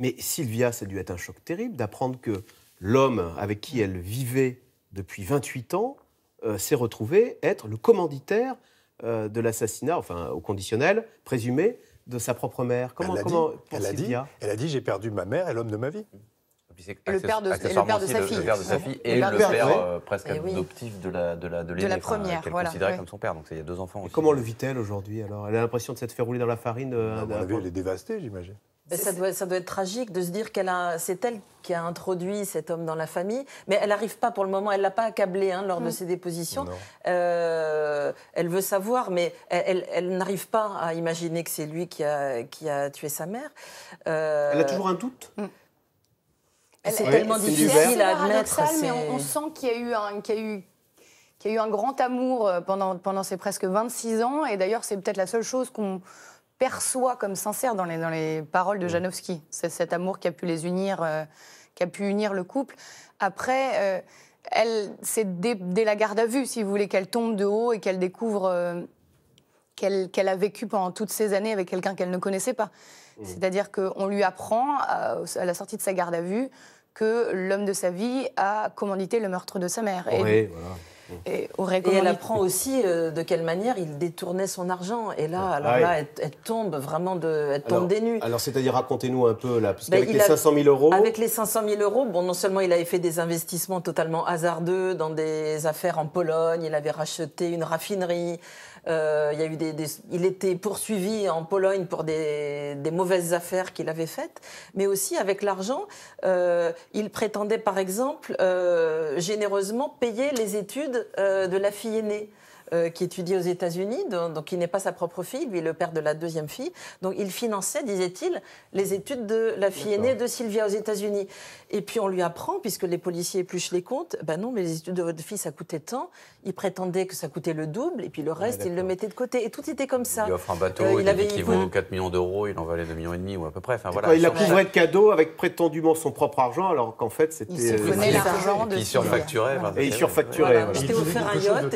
Mais Sylvia, ça a dû être un choc terrible d'apprendre que l'homme avec qui elle vivait depuis vingt-huit ans, euh, s'est retrouvé être le commanditaire euh, de l'assassinat, enfin au conditionnel, présumé, de sa propre mère. Comment, elle, comment dit, elle, a dit, elle a dit, j'ai perdu ma mère et l'homme de ma vie. Le père de, et le père de sa fille. Le, le père de sa fille et le père, le père, père euh, presque oui. adoptif de la, de la, de de la première. Qu'elle voilà, considérait ouais. comme son père, donc il y a deux enfants. Et aussi, comment euh... le vit-elle aujourd'hui alors? Elle a l'impression de s'être fait rouler dans la farine. Euh, non, vu, elle est dévastée, j'imagine. Ça doit, ça doit être tragique de se dire qu'elle a, c'est elle qui a introduit cet homme dans la famille, mais elle n'arrive pas pour le moment, elle ne l'a pas accablé hein, lors mmh. de ses dépositions. Euh, elle veut savoir, mais elle, elle n'arrive pas à imaginer que c'est lui qui a, qui a tué sa mère. Euh, elle a toujours un doute mmh. C'est oui, tellement difficile à admettre. Mais on, on sent qu'il y a eu un... Qu'il y a eu... qu'il y a eu un grand amour pendant, pendant ces presque vingt-six ans, et d'ailleurs c'est peut-être la seule chose qu'on perçoit comme sincère dans les, dans les paroles de Janowski. C'est cet amour qui a pu les unir, euh, qui a pu unir le couple. Après, euh, elle, c'est dès, dès la garde à vue, si vous voulez, qu'elle tombe de haut et qu'elle découvre euh, qu'elle qu'elle a vécu pendant toutes ces années avec quelqu'un qu'elle ne connaissait pas. Mmh. C'est-à-dire qu'on lui apprend, à, à la sortie de sa garde à vue, que l'homme de sa vie a commandité le meurtre de sa mère. Oui, et, voilà. Et, et elle apprend aussi euh, de quelle manière il détournait son argent. Et là, alors ah, là, oui. elle, elle tombe vraiment de, elle tombe alors, des nues. Alors, c'est-à-dire, racontez-nous un peu là, parce ben, qu'avec les a, cinq cent mille euros, avec les cinq cent mille euros, bon, non seulement il avait fait des investissements totalement hasardeux dans des affaires en Pologne, il avait racheté une raffinerie. Euh, il y a eu des, des, il était poursuivi en Pologne pour des, des mauvaises affaires qu'il avait faites, mais aussi avec l'argent, euh, il prétendait par exemple euh, généreusement payer les études euh, de la fille aînée. Euh, qui étudie aux États-Unis, donc, donc il n'est pas sa propre fille, lui le père de la deuxième fille. Donc il finançait, disait-il, les études de la fille aînée de Sylvia aux États-Unis. Et puis on lui apprend, puisque les policiers épluchent les comptes, ben non, mais les études de votre fille, ça coûtait tant. Il prétendait que ça coûtait le double, et puis le reste, ouais, il le mettait de côté. Et tout était comme ça. Il offre un bateau, euh, il, il avait dit qu'il vaut quatre millions d'euros, il en valait deux millions et demi ou à peu près. Enfin, voilà, quoi, il la couvrait de cadeaux avec prétendument son propre argent, alors qu'en fait, c'était... Il euh, l'argent de... Il surfacturait. Voilà. Et il surfacturait. Voilà. Voilà. Voilà. Il offert un yacht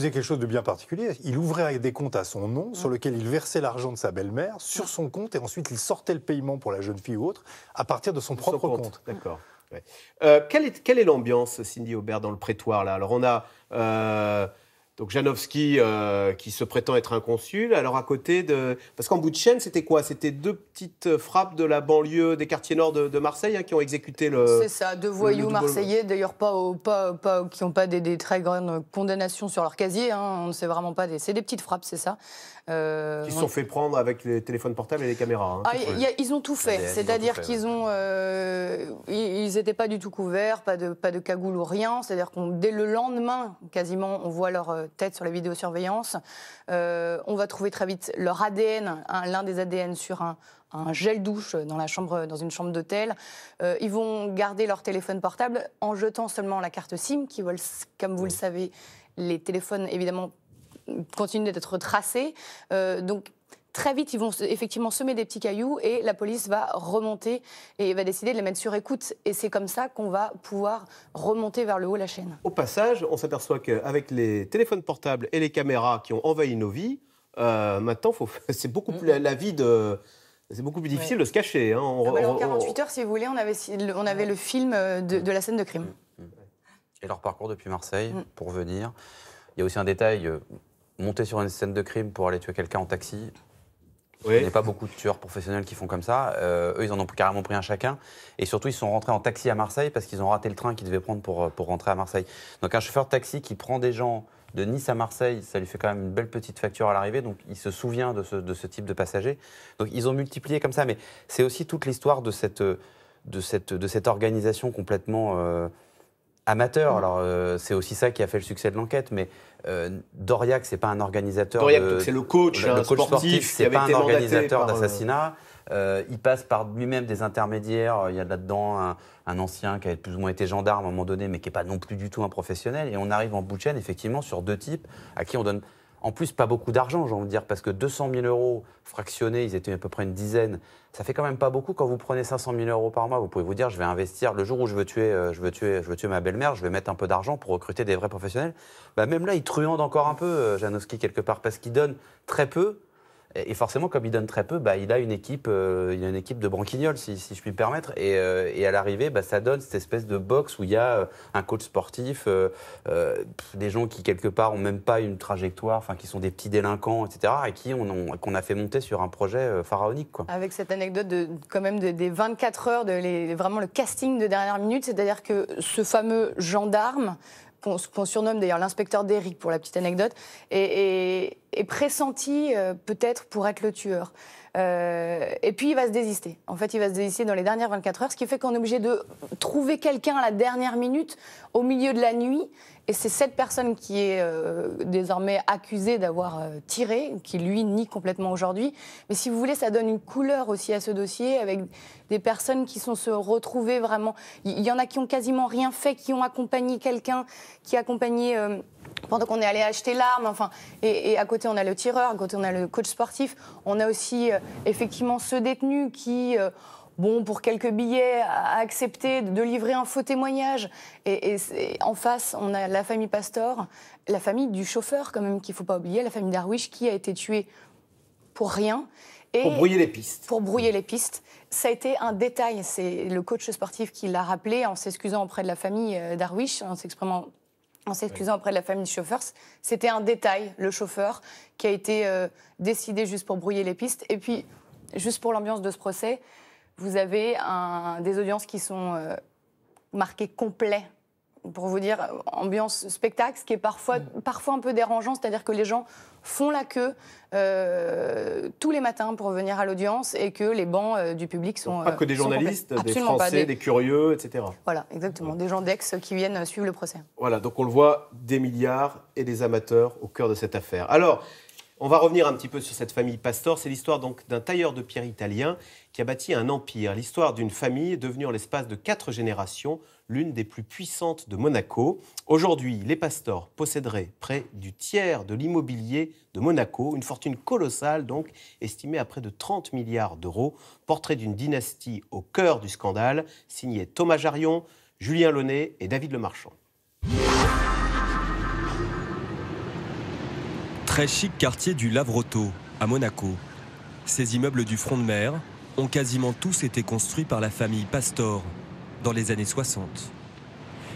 et... quelque chose de bien particulier. Il ouvrait des comptes à son nom, sur lequel il versait l'argent de sa belle-mère, sur son compte, et ensuite il sortait le paiement pour la jeune fille ou autre, à partir de son de propre son compte. compte. D'accord. Ouais. Euh, quelle est, quelle est l'ambiance, Cindy Aubert, dans le prétoire là? Alors on a euh, donc Janowski euh, qui se prétend être un consul, alors à côté de... Parce qu'en bout de chaîne, c'était quoi? C'était deux petites frappes de la banlieue, des quartiers nord de, de Marseille, hein, qui ont exécuté le... C'est ça, deux voyous marseillais, d'ailleurs pas, pas, pas, qui n'ont pas des, des très grandes condamnations sur leur casier, hein, on ne sait vraiment pas, des, c'est des petites frappes, c'est ça. Euh, qui se sont fait prendre avec les téléphones portables et les caméras. Hein, ah, y, y a, ils ont tout fait, c'est-à-dire qu'ils ont... Euh, ils n'étaient pas du tout couverts, pas de, pas de cagoule ou rien, c'est-à-dire qu'on dès le lendemain, quasiment, on voit leur... tête sur la vidéosurveillance. Euh, on va trouver très vite leur A D N, hein, l'un des A D N sur un, un gel douche dans, la chambre, dans une chambre d'hôtel. Euh, ils vont garder leur téléphone portable en jetant seulement la carte SIM, qui, comme vous le savez, les téléphones, évidemment, continuent d'être tracés. Euh, donc, Très vite, ils vont effectivement semer des petits cailloux et la police va remonter et va décider de les mettre sur écoute. Et c'est comme ça qu'on va pouvoir remonter vers le haut la chaîne. Au passage, on s'aperçoit qu'avec les téléphones portables et les caméras qui ont envahi nos vies, euh, maintenant, faut... c'est beaucoup plus la, la vie de... C'est beaucoup plus difficile ouais. de se cacher. Hein. On, ah bah, en quarante-huit heures, si vous voulez, on avait, on avait le film de, de la scène de crime. Et leur parcours depuis Marseille, mm. pour venir. Il y a aussi un détail, monter sur une scène de crime pour aller tuer quelqu'un en taxi. Oui. Il n'y a pas beaucoup de tueurs professionnels qui font comme ça. Euh, eux, ils en ont carrément pris un chacun. Et surtout, ils sont rentrés en taxi à Marseille parce qu'ils ont raté le train qu'ils devaient prendre pour, pour rentrer à Marseille. Donc un chauffeur de taxi qui prend des gens de Nice à Marseille, ça lui fait quand même une belle petite facture à l'arrivée, donc il se souvient de ce, de ce type de passager. Donc ils ont multiplié comme ça, mais c'est aussi toute l'histoire de cette, de, cette, de cette organisation complètement euh, amateur. Mmh. Alors euh, c'est aussi ça qui a fait le succès de l'enquête, mais euh, Dauriac, c'est pas un organisateur. Dauriac, euh, c'est le coach, le, hein, le coach sportif, sportif c'est pas un organisateur d'assassinat. Euh, il passe par lui-même des intermédiaires. Il y a là-dedans un, un ancien qui a plus ou moins été gendarme à un moment donné, mais qui n'est pas non plus du tout un professionnel. Et on arrive en bout de chaîne, effectivement, sur deux types à qui on donne en plus pas beaucoup d'argent, j'ai envie de dire, parce que deux cent mille euros fractionnés, ils étaient à peu près une dizaine. Ça fait quand même pas beaucoup. Quand vous prenez cinq cent mille euros par mois, vous pouvez vous dire, je vais investir. Le jour où je veux tuer, je veux tuer, je veux tuer ma belle-mère, je vais mettre un peu d'argent pour recruter des vrais professionnels. Bah, même là, ils truandent encore un peu, Janowski, quelque part, parce qu'ils donnent très peu. Et forcément, comme il donne très peu, bah, il a une équipe, euh, il a une équipe de branquignoles, si, si je puis me permettre. Et, euh, et à l'arrivée, bah, ça donne cette espèce de box où il y a euh, un coach sportif, euh, euh, des gens qui, quelque part, n'ont même pas une trajectoire, qui sont des petits délinquants, et cetera, et qui on, on, qu'on a fait monter sur un projet euh, pharaonique. Quoi. Avec cette anecdote de, quand même de, des vingt-quatre heures, de les, vraiment le casting de dernière minute, c'est-à-dire que ce fameux gendarme, qu'on qu surnomme d'ailleurs l'inspecteur d'Éric, pour la petite anecdote, est, est, est pressenti euh, peut-être pour être le tueur. Euh, et puis il va se désister. En fait, il va se désister dans les dernières vingt-quatre heures, ce qui fait qu'on est obligé de trouver quelqu'un à la dernière minute, au milieu de la nuit. Et c'est cette personne qui est euh, désormais accusée d'avoir euh, tiré, qui lui nie complètement aujourd'hui. Mais si vous voulez, ça donne une couleur aussi à ce dossier, avec des personnes qui sont se retrouvées vraiment. Il y en a qui ont quasiment rien fait, qui ont accompagné quelqu'un, qui a accompagné euh, pendant qu'on est allé acheter l'arme. Enfin, et, et à côté on a le tireur, à côté on a le coach sportif. On a aussi euh, effectivement ce détenu qui... Euh, Bon, pour quelques billets, à accepter de livrer un faux témoignage. Et, et, et en face, on a la famille Pastor, la famille du chauffeur, quand même, qu'il ne faut pas oublier, la famille Darwish, qui a été tuée pour rien. Et pour brouiller les pistes. Pour brouiller les pistes. Ça a été un détail. C'est le coach sportif qui l'a rappelé en s'excusant auprès de la famille Darwish, en s'exprimant. En s'excusant auprès de la famille du chauffeur, c'était un détail, le chauffeur, qui a été euh, décidé juste pour brouiller les pistes. Et puis, juste pour l'ambiance de ce procès, vous avez un, des audiences qui sont euh, marquées complet, pour vous dire, ambiance spectacle, ce qui est parfois, parfois un peu dérangeant, c'est-à-dire que les gens font la queue euh, tous les matins pour venir à l'audience et que les bancs euh, du public sont... Donc, pas que des journalistes, des Français, des... des curieux, et cetera. Voilà, exactement, ouais. Des gens d'Aix qui viennent suivre le procès. Voilà, donc on le voit, des milliards et des amateurs au cœur de cette affaire. Alors... on va revenir un petit peu sur cette famille Pastor. C'est l'histoire donc d'un tailleur de pierre italien qui a bâti un empire. L'histoire d'une famille devenue en l'espace de quatre générations l'une des plus puissantes de Monaco. Aujourd'hui, les Pastor posséderaient près du tiers de l'immobilier de Monaco. Une fortune colossale donc, estimée à près de trente milliards d'euros. Portrait d'une dynastie au cœur du scandale. Signé Thomas Jarion, Julien Launay et David Lemarchand. Très chic quartier du Lavroto, à Monaco. Ces immeubles du front de mer ont quasiment tous été construits par la famille Pastor dans les années soixante.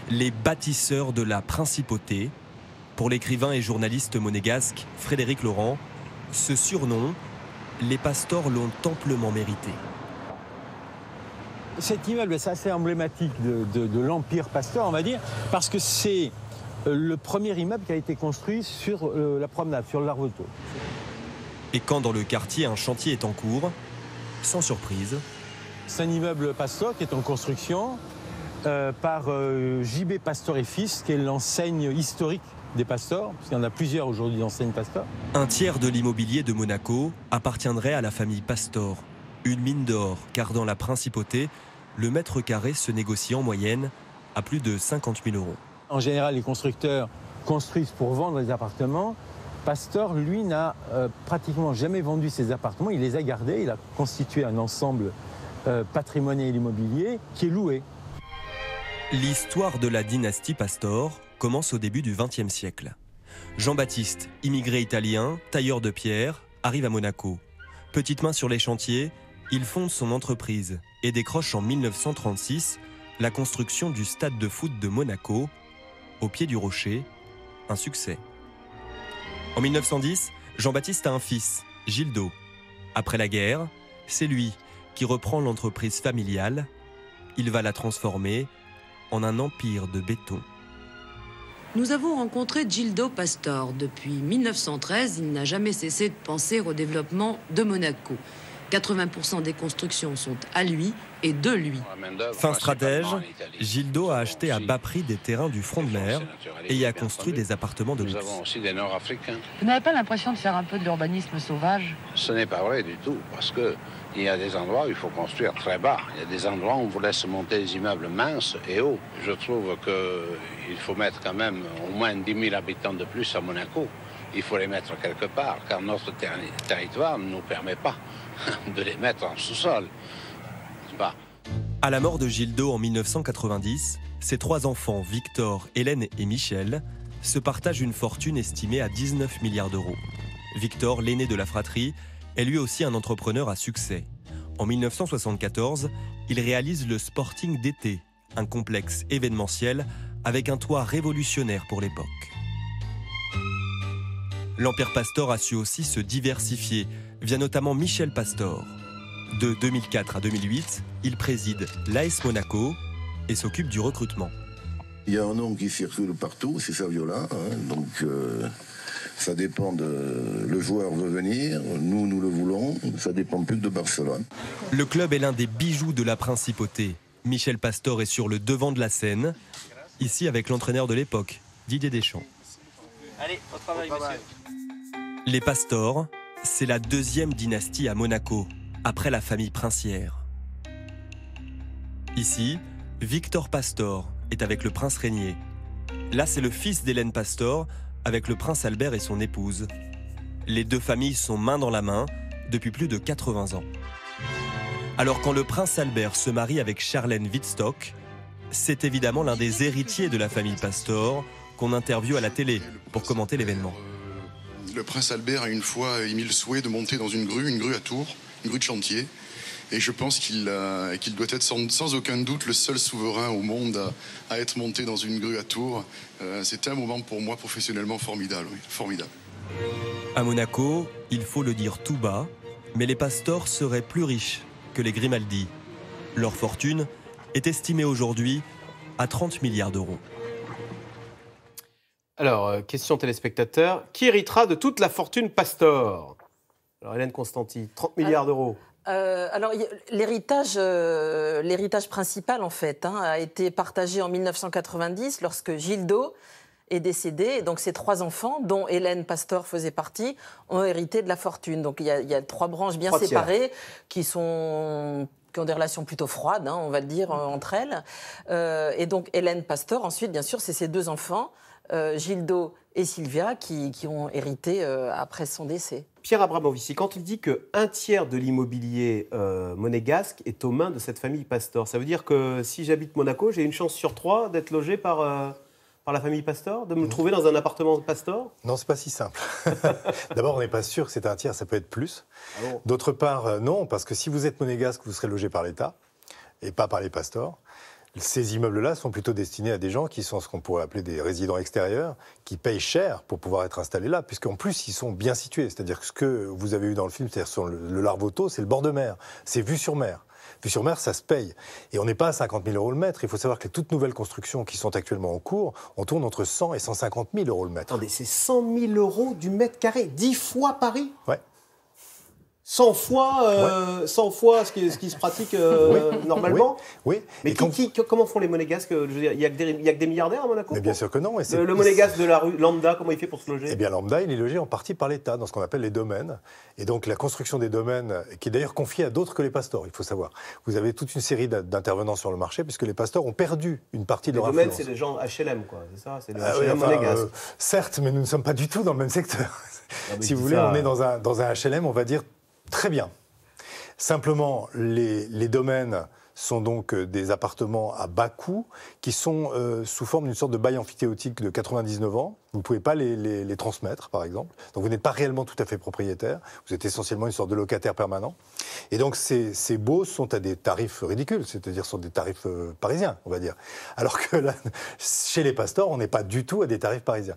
Les bâtisseurs de la principauté, pour l'écrivain et journaliste monégasque Frédéric Laurent, ce surnom, les Pastors l'ont amplement mérité. Cet immeuble est assez emblématique de, de, de l'Empire Pastor, on va dire, parce que c'est... le premier immeuble qui a été construit sur la promenade, sur le Larvoto. Et quand dans le quartier un chantier est en cours, sans surprise... c'est un immeuble Pastor qui est en construction euh, par euh, J B Pastor et Fils, qui est l'enseigne historique des Pastors, parce qu'il y en a plusieurs aujourd'hui d'enseignes Pastor. Un tiers de l'immobilier de Monaco appartiendrait à la famille Pastor. Une mine d'or, car dans la principauté, le mètre carré se négocie en moyenne à plus de cinquante mille euros. En général, les constructeurs construisent pour vendre les appartements Pasteur, lui, n'a euh, pratiquement jamais vendu ses appartements. Il les a gardés. Il a constitué un ensemble euh, patrimonial immobilier qui est loué. L'histoire de la dynastie Pastor commence au début du vingtième siècle. Jean-Baptiste, immigré italien, tailleur de pierre, arrive à Monaco. Petite main sur les chantiers, il fonde son entreprise et décroche en mille neuf cent trente-six la construction du stade de foot de Monaco, au pied du rocher, un succès. En mille neuf cent dix, Jean-Baptiste a un fils, Gildo. Après la guerre, c'est lui qui reprend l'entreprise familiale. Il va la transformer en un empire de béton. Nous avons rencontré Gildo Pastor. Depuis mille neuf cent treize, il n'a jamais cessé de penser au développement de Monaco. quatre-vingts pour cent des constructions sont à lui et de lui. Fin stratège, Gildo a acheté à bas prix des terrains du front de mer et y a construit des appartements de luxe. Vous n'avez pas l'impression de faire un peu de l'urbanisme sauvage? Ce n'est pas vrai du tout, parce qu'il y a des endroits où il faut construire très bas. Il y a des endroits où on vous laisse monter des immeubles minces et hauts. Je trouve qu'il faut mettre quand même au moins dix mille habitants de plus à Monaco. Il faut les mettre quelque part, car notre ter territoire ne nous permet pas de les mettre en sous-sol. Bah. À la mort de Gildo en mille neuf cent quatre-vingt-dix, ses trois enfants, Victor, Hélène et Michel, se partagent une fortune estimée à dix-neuf milliards d'euros. Victor, l'aîné de la fratrie, est lui aussi un entrepreneur à succès. En mille neuf cent soixante-quatorze, il réalise le Sporting d'été, un complexe événementiel avec un toit révolutionnaire pour l'époque. L'Empire Pastor a su aussi se diversifier, via notamment Michel Pastor. De deux mille quatre à deux mille huit, il préside l'A S Monaco et s'occupe du recrutement. Il y a un nom qui circule partout, c'est Saviola. Hein, donc euh, ça dépend de... Le joueur veut venir, nous, nous le voulons. Ça dépend plus que de Barcelone. Le club est l'un des bijoux de la principauté. Michel Pastor est sur le devant de la scène, ici avec l'entraîneur de l'époque, Didier Deschamps. Allez, au travail, monsieur. Les Pastors, c'est la deuxième dynastie à Monaco, après la famille princière. Ici, Victor Pastor est avec le prince Rainier. Là, c'est le fils d'Hélène Pastor, avec le prince Albert et son épouse. Les deux familles sont main dans la main depuis plus de quatre-vingts ans. Alors quand le prince Albert se marie avec Charlène Wittstock, c'est évidemment l'un des héritiers de la famille Pastor, qu'on interviewe à la télé pour commenter l'événement. Le prince Albert a une fois émis le souhait de monter dans une grue, une grue à tours, une grue de chantier. Et je pense qu'il qu'il doit être sans, sans aucun doute le seul souverain au monde à, à être monté dans une grue à tours. Euh, C'était un moment pour moi professionnellement formidable, oui, formidable. À Monaco, il faut le dire tout bas, mais les Pastors seraient plus riches que les Grimaldi. Leur fortune est estimée aujourd'hui à trente milliards d'euros. Alors, question téléspectateur, qui héritera de toute la fortune Pastor? Alors, Hélène Constanty, trente milliards d'euros. Euh, alors, l'héritage euh, l'héritage principal, en fait, hein, a été partagé en mille neuf cent quatre-vingt-dix, lorsque Gildo est décédé. Et donc, ses trois enfants, dont Hélène Pastor faisait partie, ont hérité de la fortune. Donc, il y a, il y a trois branches bien séparées qui sont... qui ont des relations plutôt froides, hein, on va le dire, mmh. entre elles. Euh, et donc, Hélène Pastor, ensuite, bien sûr, c'est ses deux enfants, euh, Gildo et Sylvia, qui, qui ont hérité euh, après son décès. Pierre Abramovici, quand il dit qu'un tiers de l'immobilier euh, monégasque est aux mains de cette famille Pastor, ça veut dire que si j'habite Monaco, j'ai une chance sur trois d'être logé par... Euh... par la famille Pastor, de me trouver dans un appartement Pastor? Non, c'est pas si simple. D'abord, on n'est pas sûr que c'est un tiers, ça peut être plus. Ah bon? D'autre part, non, parce que si vous êtes monégasque, vous serez logé par l'État et pas par les Pastors. Ces immeubles-là sont plutôt destinés à des gens qui sont ce qu'on pourrait appeler des résidents extérieurs, qui payent cher pour pouvoir être installés là, puisqu'en plus, ils sont bien situés. C'est-à-dire que ce que vous avez eu dans le film, c'est-à-dire sur le Larvoto, c'est le bord de mer, c'est vue sur mer. Vue sur mer, ça se paye. Et on n'est pas à cinquante mille euros le mètre. Il faut savoir que les toutes nouvelles constructions qui sont actuellement en cours, on tourne entre cent et cent cinquante mille euros le mètre. Attendez, c'est cent mille euros du mètre carré, dix fois Paris? Ouais. cent fois, euh, ouais. cent fois ce qui, ce qui se pratique euh, oui. normalement. Oui. oui. Mais qui, qui, comment font les monégasques? Il n'y a, a que des milliardaires à Monaco? Mais bien sûr que non. Et le, le monégasque de la rue lambda, comment il fait pour se loger? Eh bien, lambda, il est logé en partie par l'État, dans ce qu'on appelle les domaines. Et donc, la construction des domaines, qui est d'ailleurs confiée à d'autres que les pasteurs, il faut savoir. Vous avez toute une série d'intervenants sur le marché, puisque les pasteurs ont perdu une partie de leur influence. Les domaines, c'est les gens H L M, quoi. C'est ça? C'est les ah, H L M oui, enfin, monégasques. Euh, certes, mais nous ne sommes pas du tout dans le même secteur. Ah, si vous voulez, ça, on est dans un, dans un H L M, on va dire... Très bien. Simplement, les, les domaines sont donc des appartements à bas coût qui sont euh, sous forme d'une sorte de bail amphithéotique de quatre-vingt-dix-neuf ans. Vous ne pouvez pas les, les, les transmettre, par exemple. Donc vous n'êtes pas réellement tout à fait propriétaire. Vous êtes essentiellement une sorte de locataire permanent. Et donc ces, ces baux sont à des tarifs ridicules, c'est-à-dire sont des tarifs euh, parisiens, on va dire. Alors que là, chez les pastors, on n'est pas du tout à des tarifs parisiens.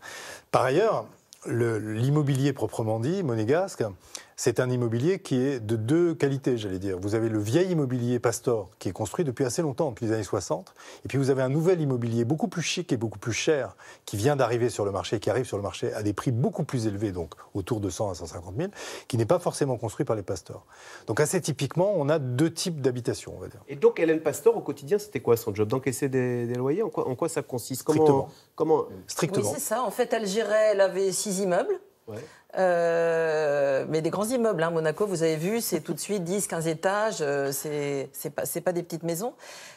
Par ailleurs, l'immobilier proprement dit, monégasque, c'est un immobilier qui est de deux qualités, j'allais dire. Vous avez le vieil immobilier pastor qui est construit depuis assez longtemps, depuis les années soixante. Et puis vous avez un nouvel immobilier beaucoup plus chic et beaucoup plus cher qui vient d'arriver sur le marché, qui arrive sur le marché à des prix beaucoup plus élevés, donc autour de cent à cent cinquante mille, qui n'est pas forcément construit par les pastors. Donc assez typiquement, on a deux types d'habitations, on va dire. Et donc Hélène Pastor, au quotidien, c'était quoi son job? D'encaisser des, des loyers? En quoi, en quoi ça consiste? Strictement. Comment, comment... Strictement. Oui, c'est ça. En fait, elle gérait, elle avait six immeubles. Ouais. Euh, mais des grands immeubles, hein. Monaco, vous avez vu, c'est tout de suite dix, quinze étages, euh, c'est pas, pas des petites maisons.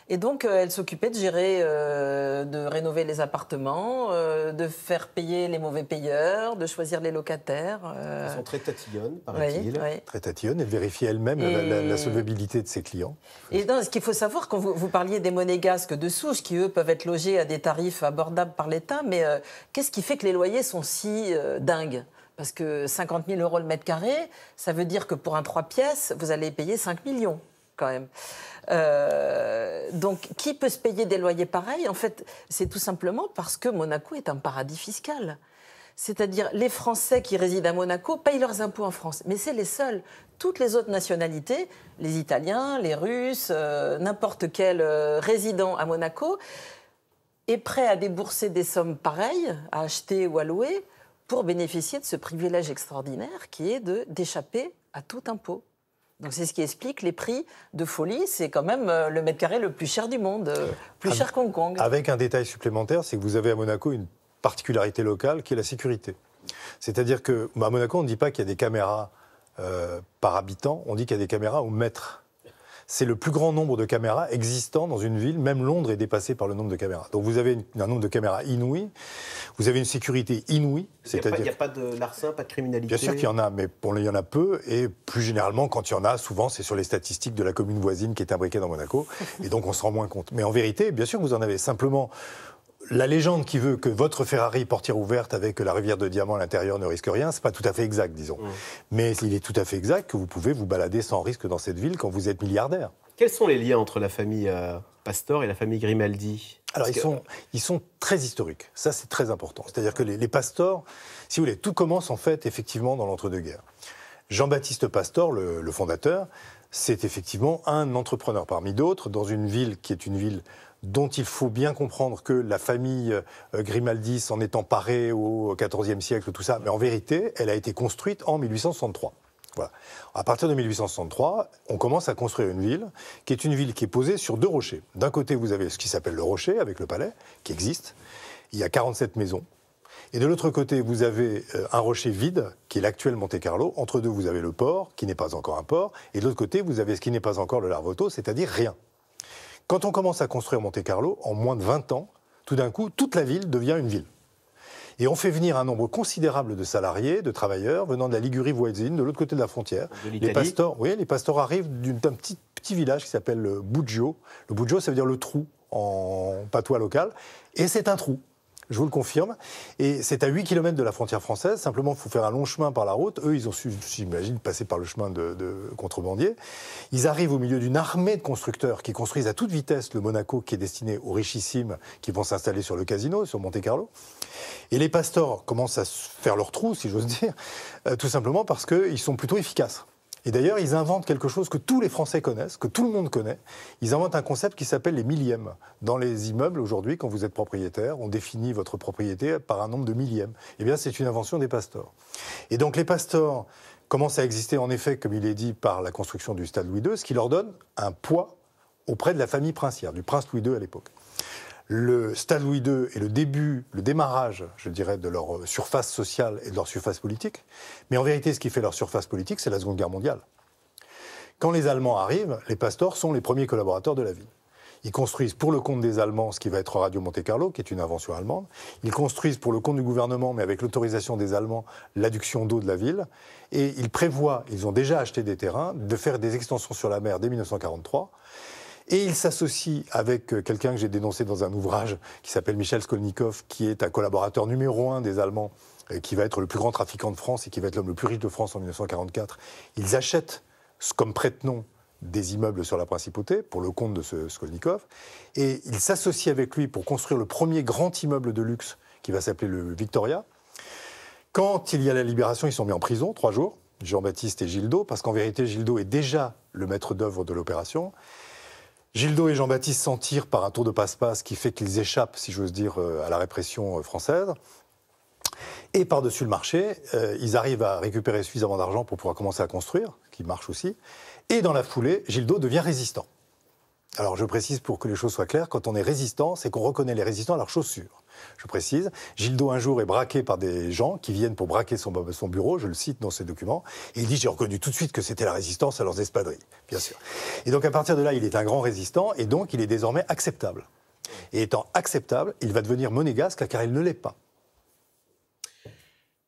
Et donc, euh, elle s'occupait de gérer, euh, de rénover les appartements, euh, de faire payer les mauvais payeurs, de choisir les locataires. Euh... Elles sont très tatillonnes, paraît-il. Oui, oui. Très tatillonnes, elle vérifie elle-même et... la, la, la solvabilité de ses clients. Et non, ce qu'il faut savoir, quand vous, vous parliez des monégasques de souche, qui eux peuvent être logés à des tarifs abordables par l'État, mais euh, qu'est-ce qui fait que les loyers sont si euh, dingues? Parce que cinquante mille euros le mètre carré, ça veut dire que pour un trois pièces, vous allez payer cinq millions quand même. Euh, donc, qui peut se payer des loyers pareils? En fait, c'est tout simplement parce que Monaco est un paradis fiscal. C'est-à-dire, les Français qui résident à Monaco payent leurs impôts en France. Mais c'est les seuls. Toutes les autres nationalités, les Italiens, les Russes, euh, n'importe quel euh, résident à Monaco, est prêt à débourser des sommes pareilles, à acheter ou à louer, pour bénéficier de ce privilège extraordinaire qui est d'échapper à tout impôt. Donc c'est ce qui explique les prix de folie, c'est quand même le mètre carré le plus cher du monde, plus cher qu'Hong Kong. Avec un détail supplémentaire, c'est que vous avez à Monaco une particularité locale qui est la sécurité. C'est-à-dire que, bah à Monaco, on ne dit pas qu'il y a des caméras euh, par habitant, on dit qu'il y a des caméras au mètre. C'est le plus grand nombre de caméras existant dans une ville. Même Londres est dépassée par le nombre de caméras. Donc vous avez une, un nombre de caméras inouï. Vous avez une sécurité inouïe. C'est-à-dire, il n'y a pas de larcin, pas de criminalité. Bien sûr qu'il y en a, mais pour le, il y en a peu. Et plus généralement, quand il y en a, souvent, c'est sur les statistiques de la commune voisine qui est imbriquée dans Monaco. Et donc on se rend moins compte. Mais en vérité, bien sûr que vous en avez. Simplement, la légende qui veut que votre Ferrari portière ouverte avec la rivière de diamants à l'intérieur ne risque rien, c'est pas tout à fait exact, disons. Mmh. Mais il est tout à fait exact que vous pouvez vous balader sans risque dans cette ville quand vous êtes milliardaire. Quels sont les liens entre la famille euh, Pastor et la famille Grimaldi? Alors, ils, que... sont, ils sont très historiques. Ça, c'est très important. C'est-à-dire que les, les Pastors, si vous voulez, tout commence en fait, effectivement, dans l'entre-deux-guerres. Jean-Baptiste Pastor, le, le fondateur, c'est effectivement un entrepreneur parmi d'autres dans une ville qui est une ville dont il faut bien comprendre que la famille Grimaldi s'en est emparée au quatorzième siècle, tout ça, mais en vérité, elle a été construite en mille huit cent soixante-trois. Voilà. À partir de mille huit cent soixante-trois, on commence à construire une ville qui est une ville qui est posée sur deux rochers. D'un côté, vous avez ce qui s'appelle le rocher, avec le palais, qui existe. Il y a quarante-sept maisons. Et de l'autre côté, vous avez un rocher vide, qui est l'actuel Monte-Carlo. Entre deux, vous avez le port, qui n'est pas encore un port. Et de l'autre côté, vous avez ce qui n'est pas encore le Larvoto, c'est-à-dire rien. Quand on commence à construire Monte-Carlo, en moins de vingt ans, tout d'un coup, toute la ville devient une ville. Et on fait venir un nombre considérable de salariés, de travailleurs, venant de la Ligurie voisine, de l'autre côté de la frontière. De les pastors, oui, les pastors arrivent d'un petit, petit village qui s'appelle le Bugio. Le Bugio, ça veut dire le trou en patois local. Et c'est un trou. Je vous le confirme. Et c'est à huit kilomètres de la frontière française. Simplement, il faut faire un long chemin par la route. Eux, ils ont su, j'imagine, passer par le chemin de, de contrebandiers. Ils arrivent au milieu d'une armée de constructeurs qui construisent à toute vitesse le Monaco qui est destiné aux richissimes qui vont s'installer sur le casino, sur Monte-Carlo. Et les pastors commencent à faire leur trou, si j'ose dire, euh, tout simplement parce qu'ils sont plutôt efficaces. Et d'ailleurs, ils inventent quelque chose que tous les Français connaissent, que tout le monde connaît. Ils inventent un concept qui s'appelle les millièmes. Dans les immeubles, aujourd'hui, quand vous êtes propriétaire, on définit votre propriété par un nombre de millièmes. Eh bien, c'est une invention des pastors. Et donc, les pastors, commence à exister en effet, comme il est dit, par la construction du stade Louis deux, ce qui leur donne un poids auprès de la famille princière, du prince Louis deux à l'époque. Le stade Louis deux est le début, le démarrage, je dirais, de leur surface sociale et de leur surface politique. Mais en vérité, ce qui fait leur surface politique, c'est la Seconde Guerre mondiale. Quand les Allemands arrivent, les pastors sont les premiers collaborateurs de la ville. Ils construisent pour le compte des Allemands ce qui va être Radio Monte-Carlo, qui est une invention allemande. Ils construisent pour le compte du gouvernement, mais avec l'autorisation des Allemands, l'adduction d'eau de la ville. Et ils prévoient, ils ont déjà acheté des terrains, de faire des extensions sur la mer dès mille neuf cent quarante-trois. Et il s'associe avec quelqu'un que j'ai dénoncé dans un ouvrage qui s'appelle Michel Skolnikov, qui est un collaborateur numéro un des Allemands, qui va être le plus grand trafiquant de France et qui va être l'homme le plus riche de France en mille neuf cent quarante-quatre. Ils achètent comme prête-nom des immeubles sur la Principauté, pour le compte de ce Skolnikov, et il s'associe avec lui pour construire le premier grand immeuble de luxe qui va s'appeler le Victoria. Quand il y a la libération, ils sont mis en prison, trois jours, Jean-Baptiste et Gildo, parce qu'en vérité, Gildo est déjà le maître d'œuvre de l'opération. Gildo et Jean-Baptiste s'en tirent par un tour de passe-passe qui fait qu'ils échappent, si j'ose dire, à la répression française. Et par-dessus le marché, euh, ils arrivent à récupérer suffisamment d'argent pour pouvoir commencer à construire, ce qui marche aussi. Et dans la foulée, Gildo devient résistant. Alors je précise pour que les choses soient claires, quand on est résistant, c'est qu'on reconnaît les résistants à leurs chaussures. Je précise, Gildo un jour est braqué par des gens qui viennent pour braquer son, son bureau, je le cite dans ses documents, et il dit « j'ai reconnu tout de suite que c'était la résistance à leurs espadrilles », bien sûr. Et donc à partir de là, il est un grand résistant, et donc il est désormais acceptable. Et étant acceptable, il va devenir monégasque car il ne l'est pas.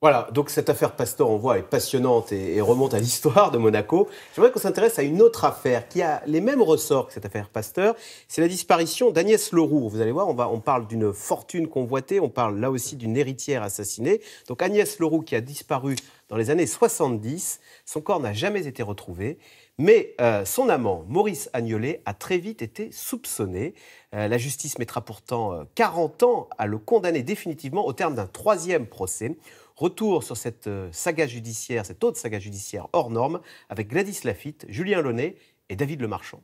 Voilà, donc cette affaire Pastor, on voit, est passionnante et, et remonte à l'histoire de Monaco. J'aimerais qu'on s'intéresse à une autre affaire qui a les mêmes ressorts que cette affaire Pasteur. C'est la disparition d'Agnès Leroux. Vous allez voir, on, va, on parle d'une fortune convoitée, on parle là aussi d'une héritière assassinée. Donc Agnès Leroux qui a disparu dans les années soixante-dix. Son corps n'a jamais été retrouvé. Mais euh, son amant, Maurice Agnolet, a très vite été soupçonné. Euh, la justice mettra pourtant euh, quarante ans à le condamner définitivement au terme d'un troisième procès. Retour sur cette euh, saga judiciaire, cette autre saga judiciaire hors norme, avec Gladys Laffitte, Julien Launay et David Lemarchand.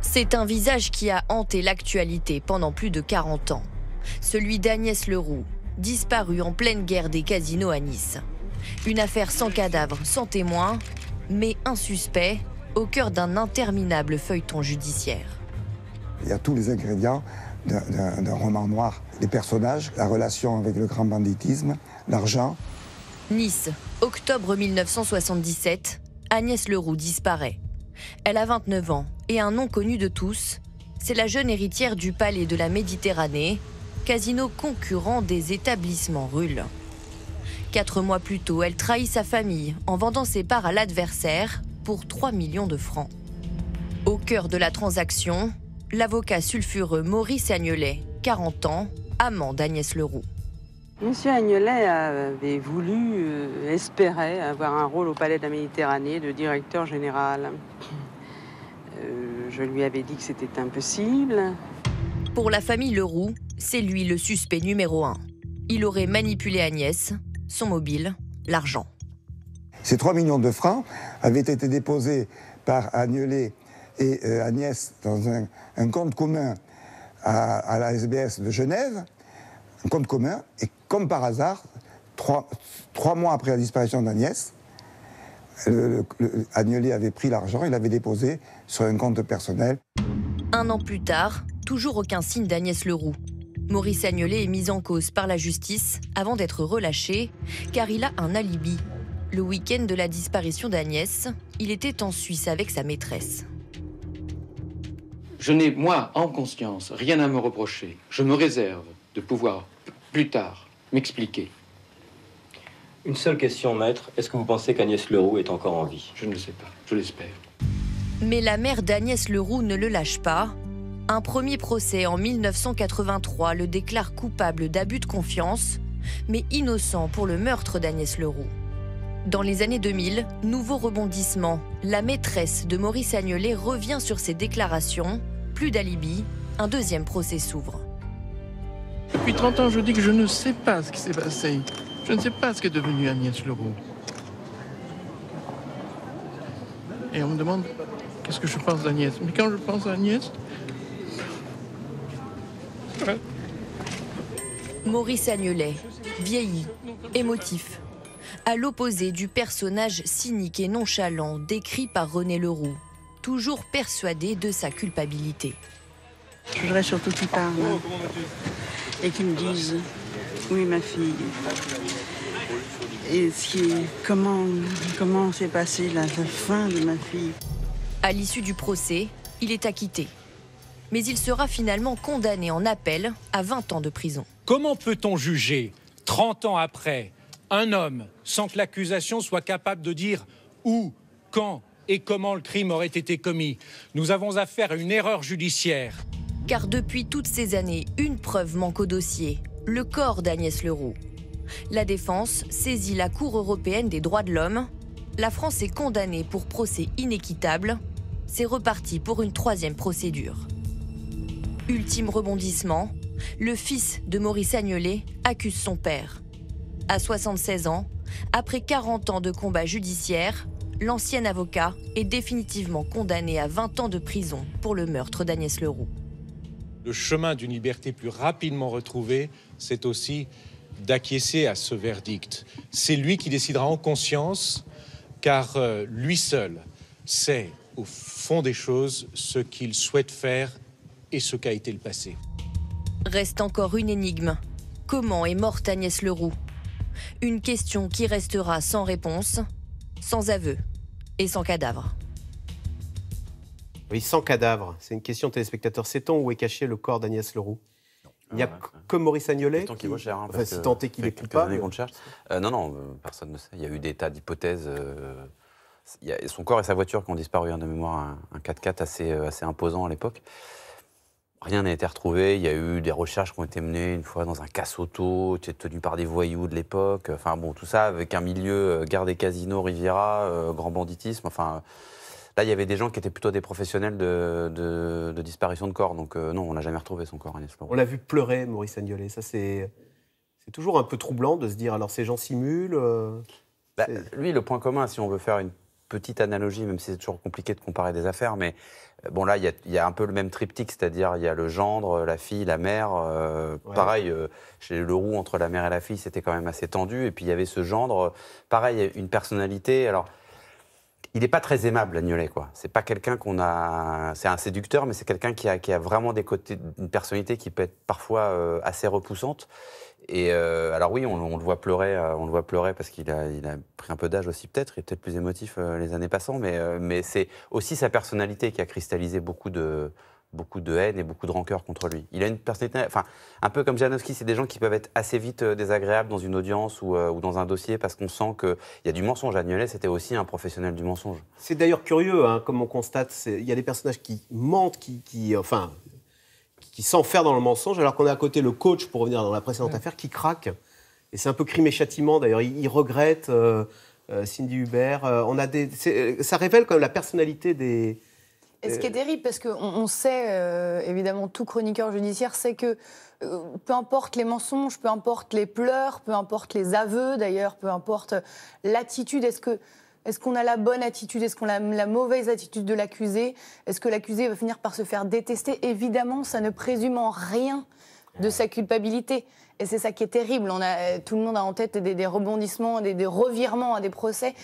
C'est un visage qui a hanté l'actualité pendant plus de quarante ans. Celui d'Agnès Leroux, disparue en pleine guerre des casinos à Nice. Une affaire sans cadavre, sans témoin, mais un suspect au cœur d'un interminable feuilleton judiciaire. Il y a tous les ingrédients d'un roman noir. Les personnages, la relation avec le grand banditisme, l'argent. Nice, octobre mille neuf cent soixante-dix-sept, Agnès Leroux disparaît. Elle a vingt-neuf ans et un nom connu de tous. C'est la jeune héritière du Palais de la Méditerranée, casino concurrent des établissements Rull. Quatre mois plus tôt, elle trahit sa famille en vendant ses parts à l'adversaire pour trois millions de francs. Au cœur de la transaction, l'avocat sulfureux Maurice Agnolet, quarante ans, amant d'Agnès Leroux. Monsieur Agnolet avait voulu, euh, espérait avoir un rôle au Palais de la Méditerranée de directeur général. Euh, je lui avais dit que c'était impossible. Pour la famille Leroux, c'est lui le suspect numéro un. Il aurait manipulé Agnès, son mobile, l'argent. Ces trois millions de francs avaient été déposés par Agnolet et euh, Agnès dans un, un compte commun à, à la S B S de Genève, un compte commun, et comme par hasard, trois, trois mois après la disparition d'Agnès, Agnolet avait pris l'argent et l'avait déposé sur un compte personnel. Un an plus tard, toujours aucun signe d'Agnès Leroux. Maurice Agnolet est mis en cause par la justice avant d'être relâché, car il a un alibi. Le week-end de la disparition d'Agnès, il était en Suisse avec sa maîtresse. Je n'ai, moi, en conscience, rien à me reprocher. Je me réserve de pouvoir, plus tard, m'expliquer. Une seule question, maître. Est-ce que vous pensez qu'Agnès Leroux est encore en vie? Je ne le sais pas. Je l'espère. Mais la mère d'Agnès Leroux ne le lâche pas. Un premier procès en mille neuf cent quatre-vingt-trois le déclare coupable d'abus de confiance, mais innocent pour le meurtre d'Agnès Leroux. Dans les années deux mille, nouveau rebondissement. La maîtresse de Maurice Agnolet revient sur ses déclarations. Plus d'alibi, un deuxième procès s'ouvre. Depuis trente ans, je dis que je ne sais pas ce qui s'est passé. Je ne sais pas ce qu'est devenu Agnès Leroux. Et on me demande qu'est-ce que je pense d'Agnès. Mais quand je pense à Agnès... Maurice Agnelet, vieilli, émotif, à l'opposé du personnage cynique et nonchalant décrit par René Leroux, toujours persuadé de sa culpabilité. Je voudrais surtout qu'il parle et qu'il me dise où est ma fille et ce qui, comment, comment s'est passée la, la fin de ma fille. À l'issue du procès, il est acquitté. Mais il sera finalement condamné en appel à vingt ans de prison. Comment peut-on juger, trente ans après, un homme sans que l'accusation soit capable de dire où, quand et comment le crime aurait été commis? Nous avons affaire à une erreur judiciaire. Car depuis toutes ces années, une preuve manque au dossier, le corps d'Agnès Leroux. La défense saisit la Cour européenne des droits de l'homme. La France est condamnée pour procès inéquitable. C'est reparti pour une troisième procédure. Ultime rebondissement, le fils de Maurice Agnelet accuse son père. À soixante-seize ans, après quarante ans de combat judiciaire, l'ancien avocat est définitivement condamné à vingt ans de prison pour le meurtre d'Agnès Leroux. Le chemin d'une liberté plus rapidement retrouvée, c'est aussi d'acquiescer à ce verdict. C'est lui qui décidera en conscience, car lui seul sait au fond des choses ce qu'il souhaite faire et ce qu'a été le passé. Reste encore une énigme. Comment est morte Agnès Leroux? Une question qui restera sans réponse, sans aveu et sans cadavre. Oui, sans cadavre. C'est une question de téléspectateurs. Sait-on où est caché le corps d'Agnès Leroux? Il n'y a ah, que Maurice Agnelet qui, qui... Hein, enfin, si tant est qu'il est coupable. Euh, non, non, euh, personne ne sait. Il y a eu des tas d'hypothèses. Euh... Il y a son corps et sa voiture qui ont disparu, hein, de mémoire, un, un quatre quatre assez, euh, assez imposant à l'époque. Rien n'a été retrouvé. Il y a eu des recherches qui ont été menées une fois dans un casse-auto, tenu par des voyous de l'époque. Enfin bon, tout ça avec un milieu, euh, gare des casinos, Riviera, euh, grand banditisme. Enfin, là, il y avait des gens qui étaient plutôt des professionnels de, de, de disparition de corps. Donc euh, non, on n'a jamais retrouvé son corps. On l'a vu pleurer, Maurice Agnelet. Ça, c'est toujours un peu troublant de se dire, alors ces gens simulent. Euh, bah, lui, le point commun, si on veut faire une petite analogie, même si c'est toujours compliqué de comparer des affaires, mais bon, là, il y, y a un peu le même triptyque, c'est-à-dire il y a le gendre, la fille, la mère. Euh, ouais. Pareil, euh, chez Leroux, entre la mère et la fille, c'était quand même assez tendu. Et puis, il y avait ce gendre, pareil, une personnalité. Alors, il n'est pas très aimable, Agnelet, quoi. C'est pas quelqu'un qu'on a... C'est un séducteur, mais c'est quelqu'un qui a, qui a vraiment des côtés, une personnalité qui peut être parfois euh, assez repoussante. Et euh, alors oui, on, on, le voit pleurer, on le voit pleurer parce qu'il a, il a pris un peu d'âge aussi peut-être, il est peut-être plus émotif euh, les années passant, mais, euh, mais c'est aussi sa personnalité qui a cristallisé beaucoup de, beaucoup de haine et beaucoup de rancœur contre lui. Il a une personnalité, enfin, un peu comme Janowski, c'est des gens qui peuvent être assez vite euh, désagréables dans une audience ou, euh, ou dans un dossier parce qu'on sent qu'il y a du mensonge. Agnelet, c'était aussi un professionnel du mensonge. C'est d'ailleurs curieux, hein, comme on constate, il y a des personnages qui mentent, qui... qui enfin... qui s'enferme dans le mensonge, alors qu'on a à côté le coach, pour revenir dans la précédente ouais. affaire, qui craque. Et c'est un peu crime et châtiment, d'ailleurs. Il, il regrette euh, euh, Cindy Hubert. Euh, on a des, euh, ça révèle quand même la personnalité des... Et ce qui est terrible, parce qu'on on sait, euh, évidemment, tout chroniqueur judiciaire sait que euh, peu importe les mensonges, peu importe les pleurs, peu importe les aveux, d'ailleurs, peu importe l'attitude, est-ce que... Est-ce qu'on a la bonne attitude? Est-ce qu'on a la mauvaise attitude de l'accusé? Est-ce que l'accusé va finir par se faire détester? Évidemment, ça ne présume en rien de sa culpabilité. Et c'est ça qui est terrible. On a, tout le monde a en tête des, des rebondissements, des, des revirements à des procès.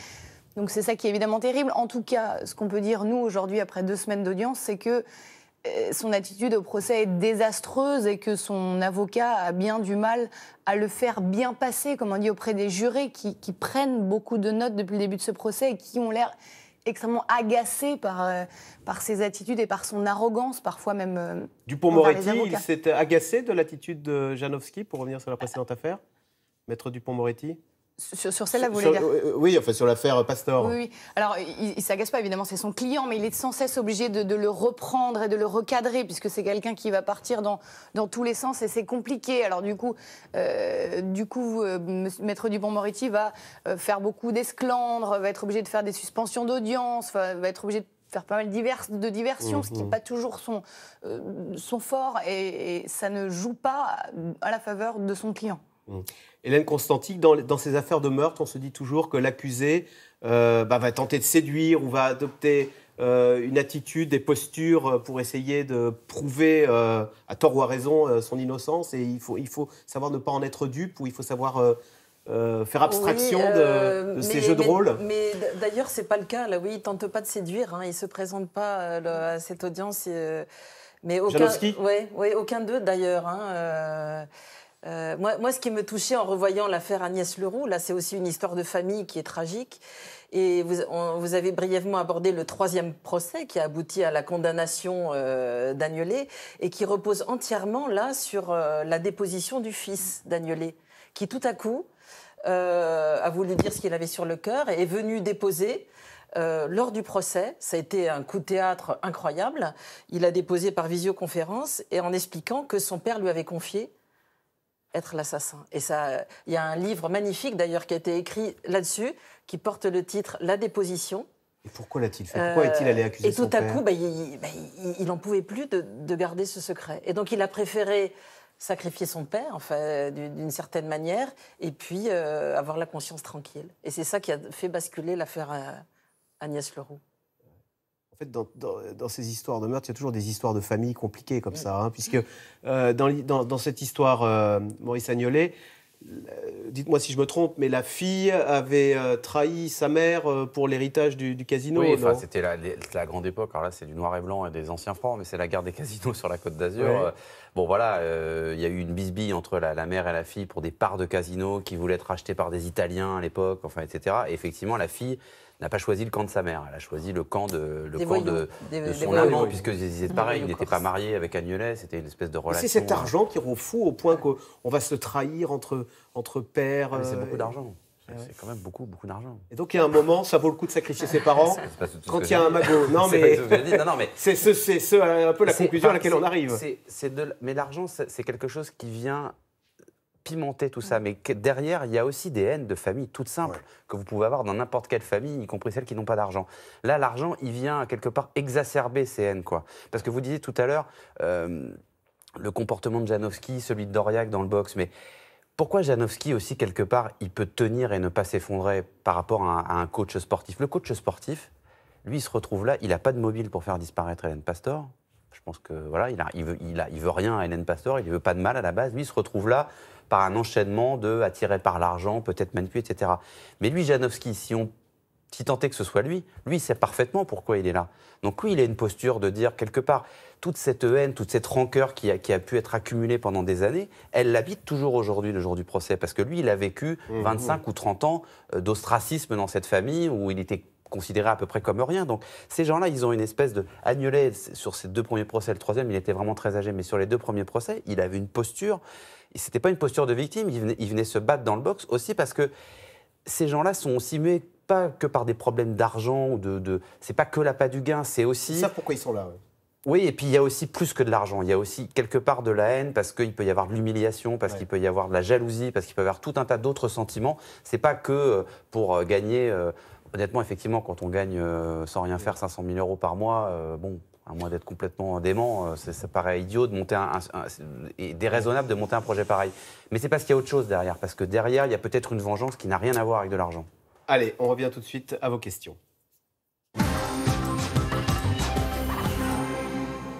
Donc c'est ça qui est évidemment terrible. En tout cas, ce qu'on peut dire, nous, aujourd'hui, après deux semaines d'audience, c'est que son attitude au procès est désastreuse et que son avocat a bien du mal à le faire bien passer, comme on dit, auprès des jurés qui, qui prennent beaucoup de notes depuis le début de ce procès et qui ont l'air extrêmement agacés par, euh, par ses attitudes et par son arrogance, parfois même euh, Dupond-Moretti, il s'est agacé de l'attitude de Janowski, pour revenir sur la précédente euh, affaire, maître Dupond-Moretti? Sur, sur celle-là, vous voulez dire? euh, Oui, enfin, sur l'affaire Pastor. Oui, oui. Alors, il ne s'agace pas, évidemment, c'est son client, mais il est sans cesse obligé de, de le reprendre et de le recadrer, puisque c'est quelqu'un qui va partir dans, dans tous les sens, et c'est compliqué. Alors, du coup, euh, du coup euh, maître Dupond-Moretti va euh, faire beaucoup d'esclandres, va être obligé de faire des suspensions d'audience, va, va être obligé de faire pas mal divers, de diversions, mmh, ce qui n'est mmh. pas toujours son, euh, son fort, et, et ça ne joue pas à la faveur de son client. Mmh. Hélène Constanti, dans, dans ces affaires de meurtre, on se dit toujours que l'accusé euh, bah, va tenter de séduire ou va adopter euh, une attitude, des postures pour essayer de prouver euh, à tort ou à raison euh, son innocence. Et il faut, il faut savoir ne pas en être dupe, ou il faut savoir euh, euh, faire abstraction oui, euh, de, de mais, ces jeux de mais, rôle. Mais d'ailleurs, ce n'est pas le cas. Là, oui, il ne tente pas de séduire. Hein, il ne se présente pas le, à cette audience. Euh, mais aucun, ouais, ouais, aucun d'eux, d'ailleurs. Hein, euh, Euh, moi, moi, ce qui me touchait en revoyant l'affaire Agnès Leroux, là, c'est aussi une histoire de famille qui est tragique. Et vous, on, vous avez brièvement abordé le troisième procès qui a abouti à la condamnation euh, d'Agnelet et qui repose entièrement, là, sur euh, la déposition du fils d'Agnelet, qui, tout à coup, euh, a voulu dire ce qu'il avait sur le cœur et est venu déposer... Euh, lors du procès, ça a été un coup de théâtre incroyable. Il a déposé par visioconférence et en expliquant que son père lui avait confié être l'assassin. Et ça, il y a un livre magnifique d'ailleurs qui a été écrit là-dessus, qui porte le titre « La déposition ». Et pourquoi l'a-t-il fait? Pourquoi est-il allé accuser euh, son père? Et tout à coup, bah, il bah, n'en pouvait plus de, de garder ce secret. Et donc il a préféré sacrifier son père, enfin, d'une certaine manière, et puis euh, avoir la conscience tranquille. Et c'est ça qui a fait basculer l'affaire... Euh, Agnès Leroux. En fait, dans, dans, dans ces histoires de meurtre, il y a toujours des histoires de famille compliquées comme oui. ça, hein, puisque euh, dans, dans, dans cette histoire, euh, Maurice Agnelet, euh, dites-moi si je me trompe, mais la fille avait euh, trahi sa mère euh, pour l'héritage du, du casino. Oui, enfin, c'était la, la grande époque. Alors là, c'est du noir et blanc et des anciens francs, mais c'est la guerre des casinos sur la Côte d'Azur. Oui. Euh, bon, voilà, il euh, y a eu une bisbille entre la, la mère et la fille pour des parts de casinos qui voulaient être rachetées par des Italiens à l'époque, enfin, et cetera. Et effectivement, la fille... n'a pas choisi le camp de sa mère, elle a choisi le camp de, le camp voyous, de, des, de son amant, puisque c'est pareil, il n'était pas marié avec Agnelet, c'était une espèce de relation. C'est cet argent qui rend fou au point qu'on va se trahir entre, entre pères. Ah, c'est beaucoup euh, d'argent. C'est quand même beaucoup, beaucoup d'argent. Et donc, il y a un moment, ça vaut le coup de sacrifier ses parents quand il y a un magot. Non, mais c'est ce, c'est ce, un peu la conclusion à laquelle on arrive. Mais l'argent, c'est quelque chose qui vient... pimenter tout ça, mais derrière, il y a aussi des haines de famille toutes simples ouais. que vous pouvez avoir dans n'importe quelle famille, y compris celles qui n'ont pas d'argent. Là, l'argent, il vient quelque part exacerber ces haines, quoi. Parce que vous disiez tout à l'heure euh, le comportement de Janowski, celui de Dauriac dans le box, mais pourquoi Janowski aussi, quelque part, il peut tenir et ne pas s'effondrer par rapport à un, à un coach sportif? Le coach sportif, lui, il se retrouve là, il n'a pas de mobile pour faire disparaître Hélène Pastor. Je pense que, voilà, il, a, il, veut, il, a, il veut rien à Hélène Pastor, il ne veut pas de mal à la base. Lui, il se retrouve là par un enchaînement de attiré par l'argent, peut-être manipulé, et cetera. Mais lui, Janowski, si on si tentait que ce soit lui, lui, il sait parfaitement pourquoi il est là. Donc oui, il a une posture de dire, quelque part, toute cette haine, toute cette rancœur qui a, qui a pu être accumulée pendant des années, elle l'habite toujours aujourd'hui, le jour du procès, parce que lui, il a vécu mmh, vingt-cinq mmh. ou trente ans d'ostracisme dans cette famille où il était... considéré à peu près comme rien. Donc ces gens-là, ils ont une espèce de... Agnelet, sur ces deux premiers procès, le troisième, il était vraiment très âgé, mais sur les deux premiers procès, il avait une posture... C'était pas une posture de victime, il venait, il venait se battre dans le box aussi parce que ces gens-là sont aussi muets pas que par des problèmes d'argent ou de... de... C'est pas que l'appât du gain, c'est aussi... C'est ça pourquoi ils sont là, ouais. Oui, et puis il y a aussi plus que de l'argent, il y a aussi quelque part de la haine parce qu'il peut y avoir de l'humiliation, parce ouais. qu'il peut y avoir de la jalousie, parce qu'il peut y avoir tout un tas d'autres sentiments. C'est pas que pour gagner... Euh... Honnêtement, effectivement, quand on gagne euh, sans rien faire cinq cent mille euros par mois, euh, bon, à moins d'être complètement dément, euh, ça paraît idiot de monter un, un, un, et déraisonnable de monter un projet pareil. Mais c'est parce qu'il y a autre chose derrière, parce que derrière, il y a peut-être une vengeance qui n'a rien à voir avec de l'argent. Allez, on revient tout de suite à vos questions.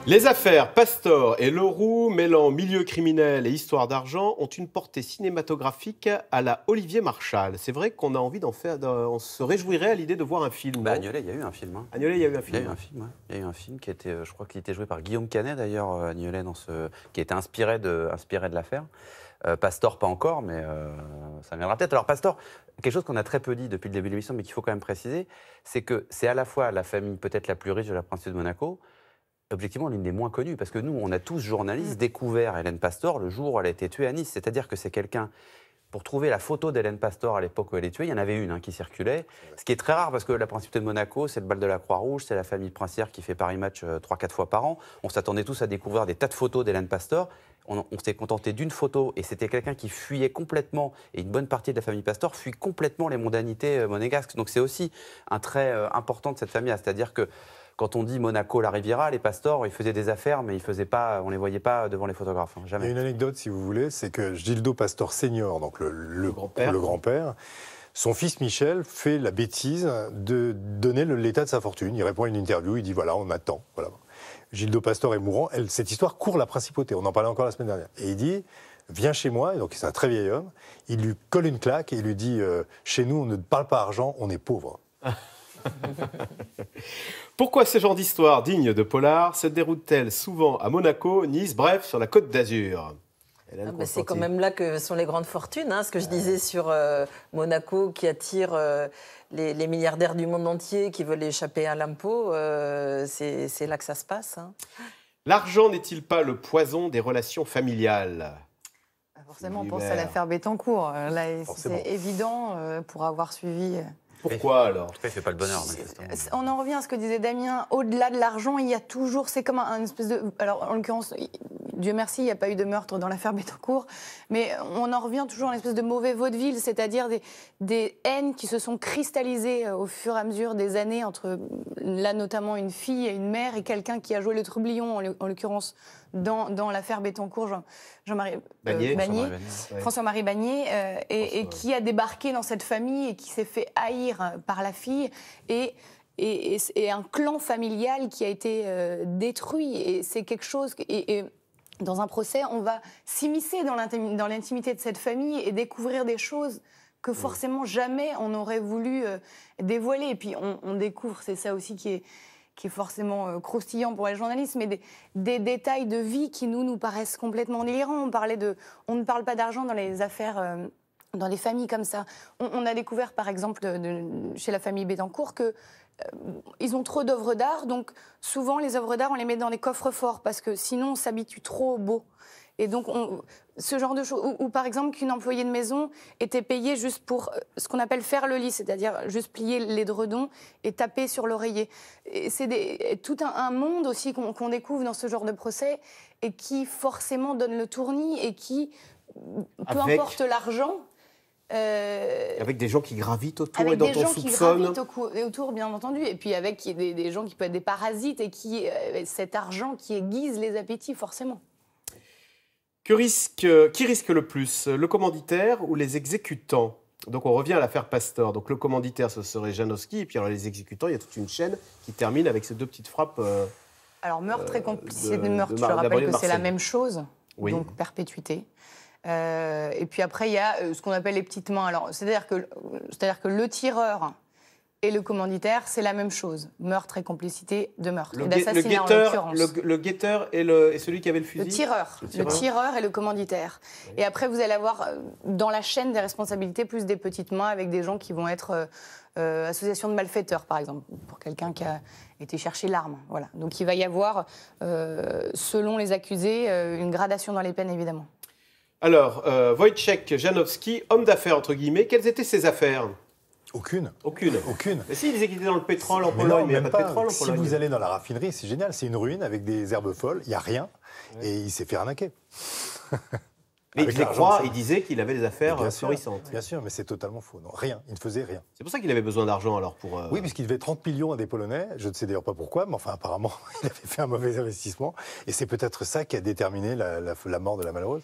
Les affaires Pastor et Leroux, mêlant milieu criminel et histoire d'argent, ont une portée cinématographique à la Olivier Marchal. C'est vrai qu'on a envie d'en faire, on se réjouirait à l'idée de voir un film. Bah, Agnelet, il y a eu un film. Hein. Agnelet, il y a eu un film. Il y a eu un film. Hein. Il y a eu un film qui était, je crois, qui était joué par Guillaume Canet d'ailleurs, Agnelet, dans ce, qui était inspiré de, inspiré de l'affaire. Euh, Pastor, pas encore, mais euh, ça viendra peut-être. Alors Pastor, quelque chose qu'on a très peu dit depuis le début de l'émission, mais qu'il faut quand même préciser, c'est que c'est à la fois la famille peut-être la plus riche de la princesse de Monaco. Objectivement, l'une des moins connues, parce que nous, on a tous, journalistes, découvert Hélène Pastor le jour où elle a été tuée à Nice. C'est-à-dire que c'est quelqu'un, pour trouver la photo d'Hélène Pastor à l'époque où elle est tuée, il y en avait une hein, qui circulait, ce qui est très rare, parce que la principauté de Monaco, c'est le bal de la Croix-Rouge, c'est la famille princière qui fait Paris Match euh, trois quatre fois par an. On s'attendait tous à découvrir des tas de photos d'Hélène Pastor. On, on s'est contenté d'une photo, et c'était quelqu'un qui fuyait complètement, et une bonne partie de la famille Pastor fuit complètement les mondanités euh, monégasques. Donc c'est aussi un trait euh, important de cette famille, c'est-à-dire que quand on dit Monaco, la Riviera, les Pastors, ils faisaient des affaires, mais ils faisaient pas, on ne les voyait pas devant les photographes. Hein, jamais. Il y a une anecdote, si vous voulez, c'est que Gildo Pastor senior, donc le, le, le grand-père, grand Son fils Michel fait la bêtise de donner l'état de sa fortune. Il répond à une interview, il dit voilà, on attend. Voilà. Gilles de Pastor est mourant. Elle, cette histoire court la principauté, on en parlait encore la semaine dernière. Et il dit viens chez moi, et donc c'est un très vieil homme, il lui colle une claque et il lui dit euh, chez nous on ne parle pas argent, on est pauvre. Pourquoi ce genre d'histoire digne de polar se déroule-t-elle souvent à Monaco, Nice, bref, sur la Côte d'Azur ? Ah bah c'est quand même là que sont les grandes fortunes, hein, ce que je disais sur euh, Monaco qui attire euh, les, les milliardaires du monde entier qui veulent échapper à l'impôt, euh, c'est là que ça se passe. Hein. L'argent n'est-il pas le poison des relations familiales ? Forcément, on pense à l'affaire Bettencourt, c'est évident euh, pour avoir suivi... Pourquoi alors ? Il ne fait pas le bonheur. On en revient à ce que disait Damien. Au-delà de l'argent, il y a toujours, c'est comme un espèce de. Alors en l'occurrence, Dieu merci, il n'y a pas eu de meurtre dans l'affaire Bettencourt, mais on en revient toujours à une espèce de mauvais vaudeville, c'est-à-dire des, des haines qui se sont cristallisées au fur et à mesure des années entre là notamment une fille et une mère et quelqu'un qui a joué le trublion en l'occurrence. Dans, dans l'affaire Bettencourt, Jean-Marie Bagnier, François-Marie Bagnier, et qui a débarqué dans cette famille et qui s'est fait haïr par la fille et, et, et un clan familial qui a été euh, détruit. Et c'est quelque chose... Et, et, dans un procès, on va s'immiscer dans l'intimité de cette famille et découvrir des choses que forcément jamais on aurait voulu euh, dévoiler. Et puis on, on découvre, c'est ça aussi qui est... qui est forcément croustillant pour les journalistes, mais des, des détails de vie qui, nous, nous paraissent complètement délirants. On parlait de, on ne parle pas d'argent dans les affaires, euh, dans les familles comme ça. On, on a découvert, par exemple, de, de, chez la famille Bettencourt, que euh, ils ont trop d'œuvres d'art, donc souvent, les œuvres d'art, on les met dans les coffres forts, parce que sinon, on s'habitue trop au beau. Et donc, on, ce genre de choses... Ou par exemple, qu'une employée de maison était payée juste pour ce qu'on appelle faire le lit, c'est-à-dire juste plier les dredons et taper sur l'oreiller. C'est tout un, un monde aussi qu'on qu'on découvre dans ce genre de procès et qui forcément donne le tournis et qui, peu avec... importe l'argent... Euh, avec des gens qui gravitent autour avec et dont on soupçonne. Avec des gens qui gravitent autour, bien entendu. Et puis avec des, des gens qui peuvent être des parasites et qui, euh, cet argent qui aiguise les appétits, forcément. Que risque, qui risque le plus, le commanditaire ou les exécutants? Donc on revient à l'affaire Pastor. Donc le commanditaire, ce serait Janowski, et puis alors les exécutants, il y a toute une chaîne qui termine avec ces deux petites frappes. Euh, alors meurtre euh, et complicité de, de meurtre, de je rappelle que c'est la même chose, oui. Donc perpétuité. Euh, et puis après, il y a ce qu'on appelle les petites mains. C'est-à-dire que, c'est-à-dire que le tireur et le commanditaire, c'est la même chose. Meurtre et complicité de meurtre. Le, et d'assassinat en l'occurrence. Le, le guetteur et, le, et celui qui avait le fusil. Le tireur. Le tireur, le tireur et le commanditaire. Oui. Et après, vous allez avoir dans la chaîne des responsabilités plus des petites mains avec des gens qui vont être euh, euh, association de malfaiteurs, par exemple, pour quelqu'un qui a été chercher l'arme. Voilà. Donc il va y avoir, euh, selon les accusés, euh, une gradation dans les peines, évidemment. Alors, euh, Wojciech Janowski, homme d'affaires, entre guillemets, quelles étaient ses affaires ? Aucune. Aucune. Aucune. Mais si, il disait qu'il était dans le pétrole en Pologne, mais il n'y a pas de pétrole en Pologne. Si vous allez dans la raffinerie, c'est génial, c'est une ruine avec des herbes folles, il n'y a rien, ouais. Et il s'est fait arnaquer. Mais il les croit, il disait qu'il avait des affaires florissantes. Bien sûr, mais c'est totalement faux. Non, rien, il ne faisait rien. C'est pour ça qu'il avait besoin d'argent alors pour... Euh... Oui, puisqu'il devait trente millions à des Polonais, je ne sais d'ailleurs pas pourquoi, mais enfin apparemment, il avait fait un mauvais investissement, et c'est peut-être ça qui a déterminé la, la, la mort de la malheureuse.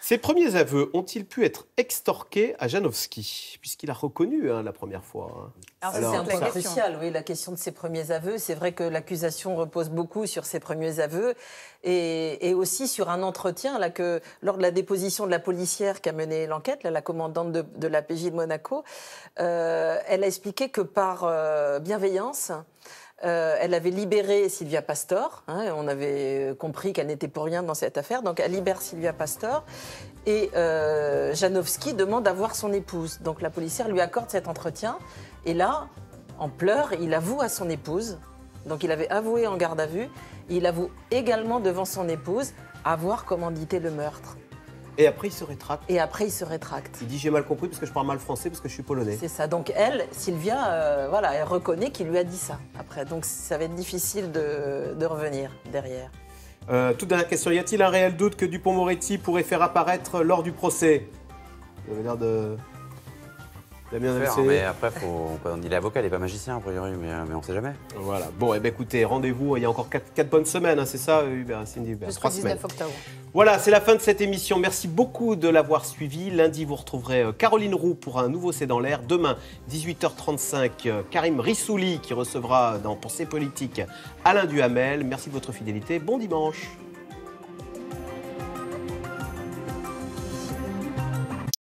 Ses premiers aveux ont-ils pu être extorqués à Janowski, puisqu'il a reconnu hein, la première fois hein. Alors, c'est un point crucial, oui, la question de ses premiers aveux. C'est vrai que l'accusation repose beaucoup sur ses premiers aveux et, et aussi sur un entretien là, que, lors de la déposition de la policière qui a mené l'enquête, la commandante de, de la P J de Monaco, euh, elle a expliqué que par euh, bienveillance... Euh, elle avait libéré Sylvia Pastor, hein, on avait compris qu'elle n'était pour rien dans cette affaire, donc elle libère Sylvia Pastor et euh, Janowski demande à voir son épouse. Donc la policière lui accorde cet entretien et là, en pleurs, il avoue à son épouse, donc il avait avoué en garde à vue, et il avoue également devant son épouse avoir commandité le meurtre. Et après, il se rétracte. Et après, il se rétracte. Il dit, j'ai mal compris parce que je parle mal français, parce que je suis polonais. C'est ça. Donc elle, Sylvia, euh, voilà, elle reconnaît qu'il lui a dit ça après. Donc ça va être difficile de, de revenir derrière. Euh, toute dernière question. Y a-t-il un réel doute que Dupond-Moretti pourrait faire apparaître lors du procès ? Vous avez l'air de... Damien faire, mais après, faut, il est avocat, il n'est pas magicien, a priori, mais, mais on ne sait jamais. Voilà. Bon, et ben, écoutez, rendez-vous, il y a encore quatre bonnes semaines, hein, c'est ça, Hubert, Cindy Hubert, trois semaines. dix-neuf octobre. Voilà, c'est la fin de cette émission. Merci beaucoup de l'avoir suivi. Lundi, vous retrouverez Caroline Roux pour un nouveau C'est dans l'air. Demain, dix-huit heures trente-cinq, Karim Rissouli qui recevra dans Pensée politique Alain Duhamel. Merci de votre fidélité. Bon dimanche.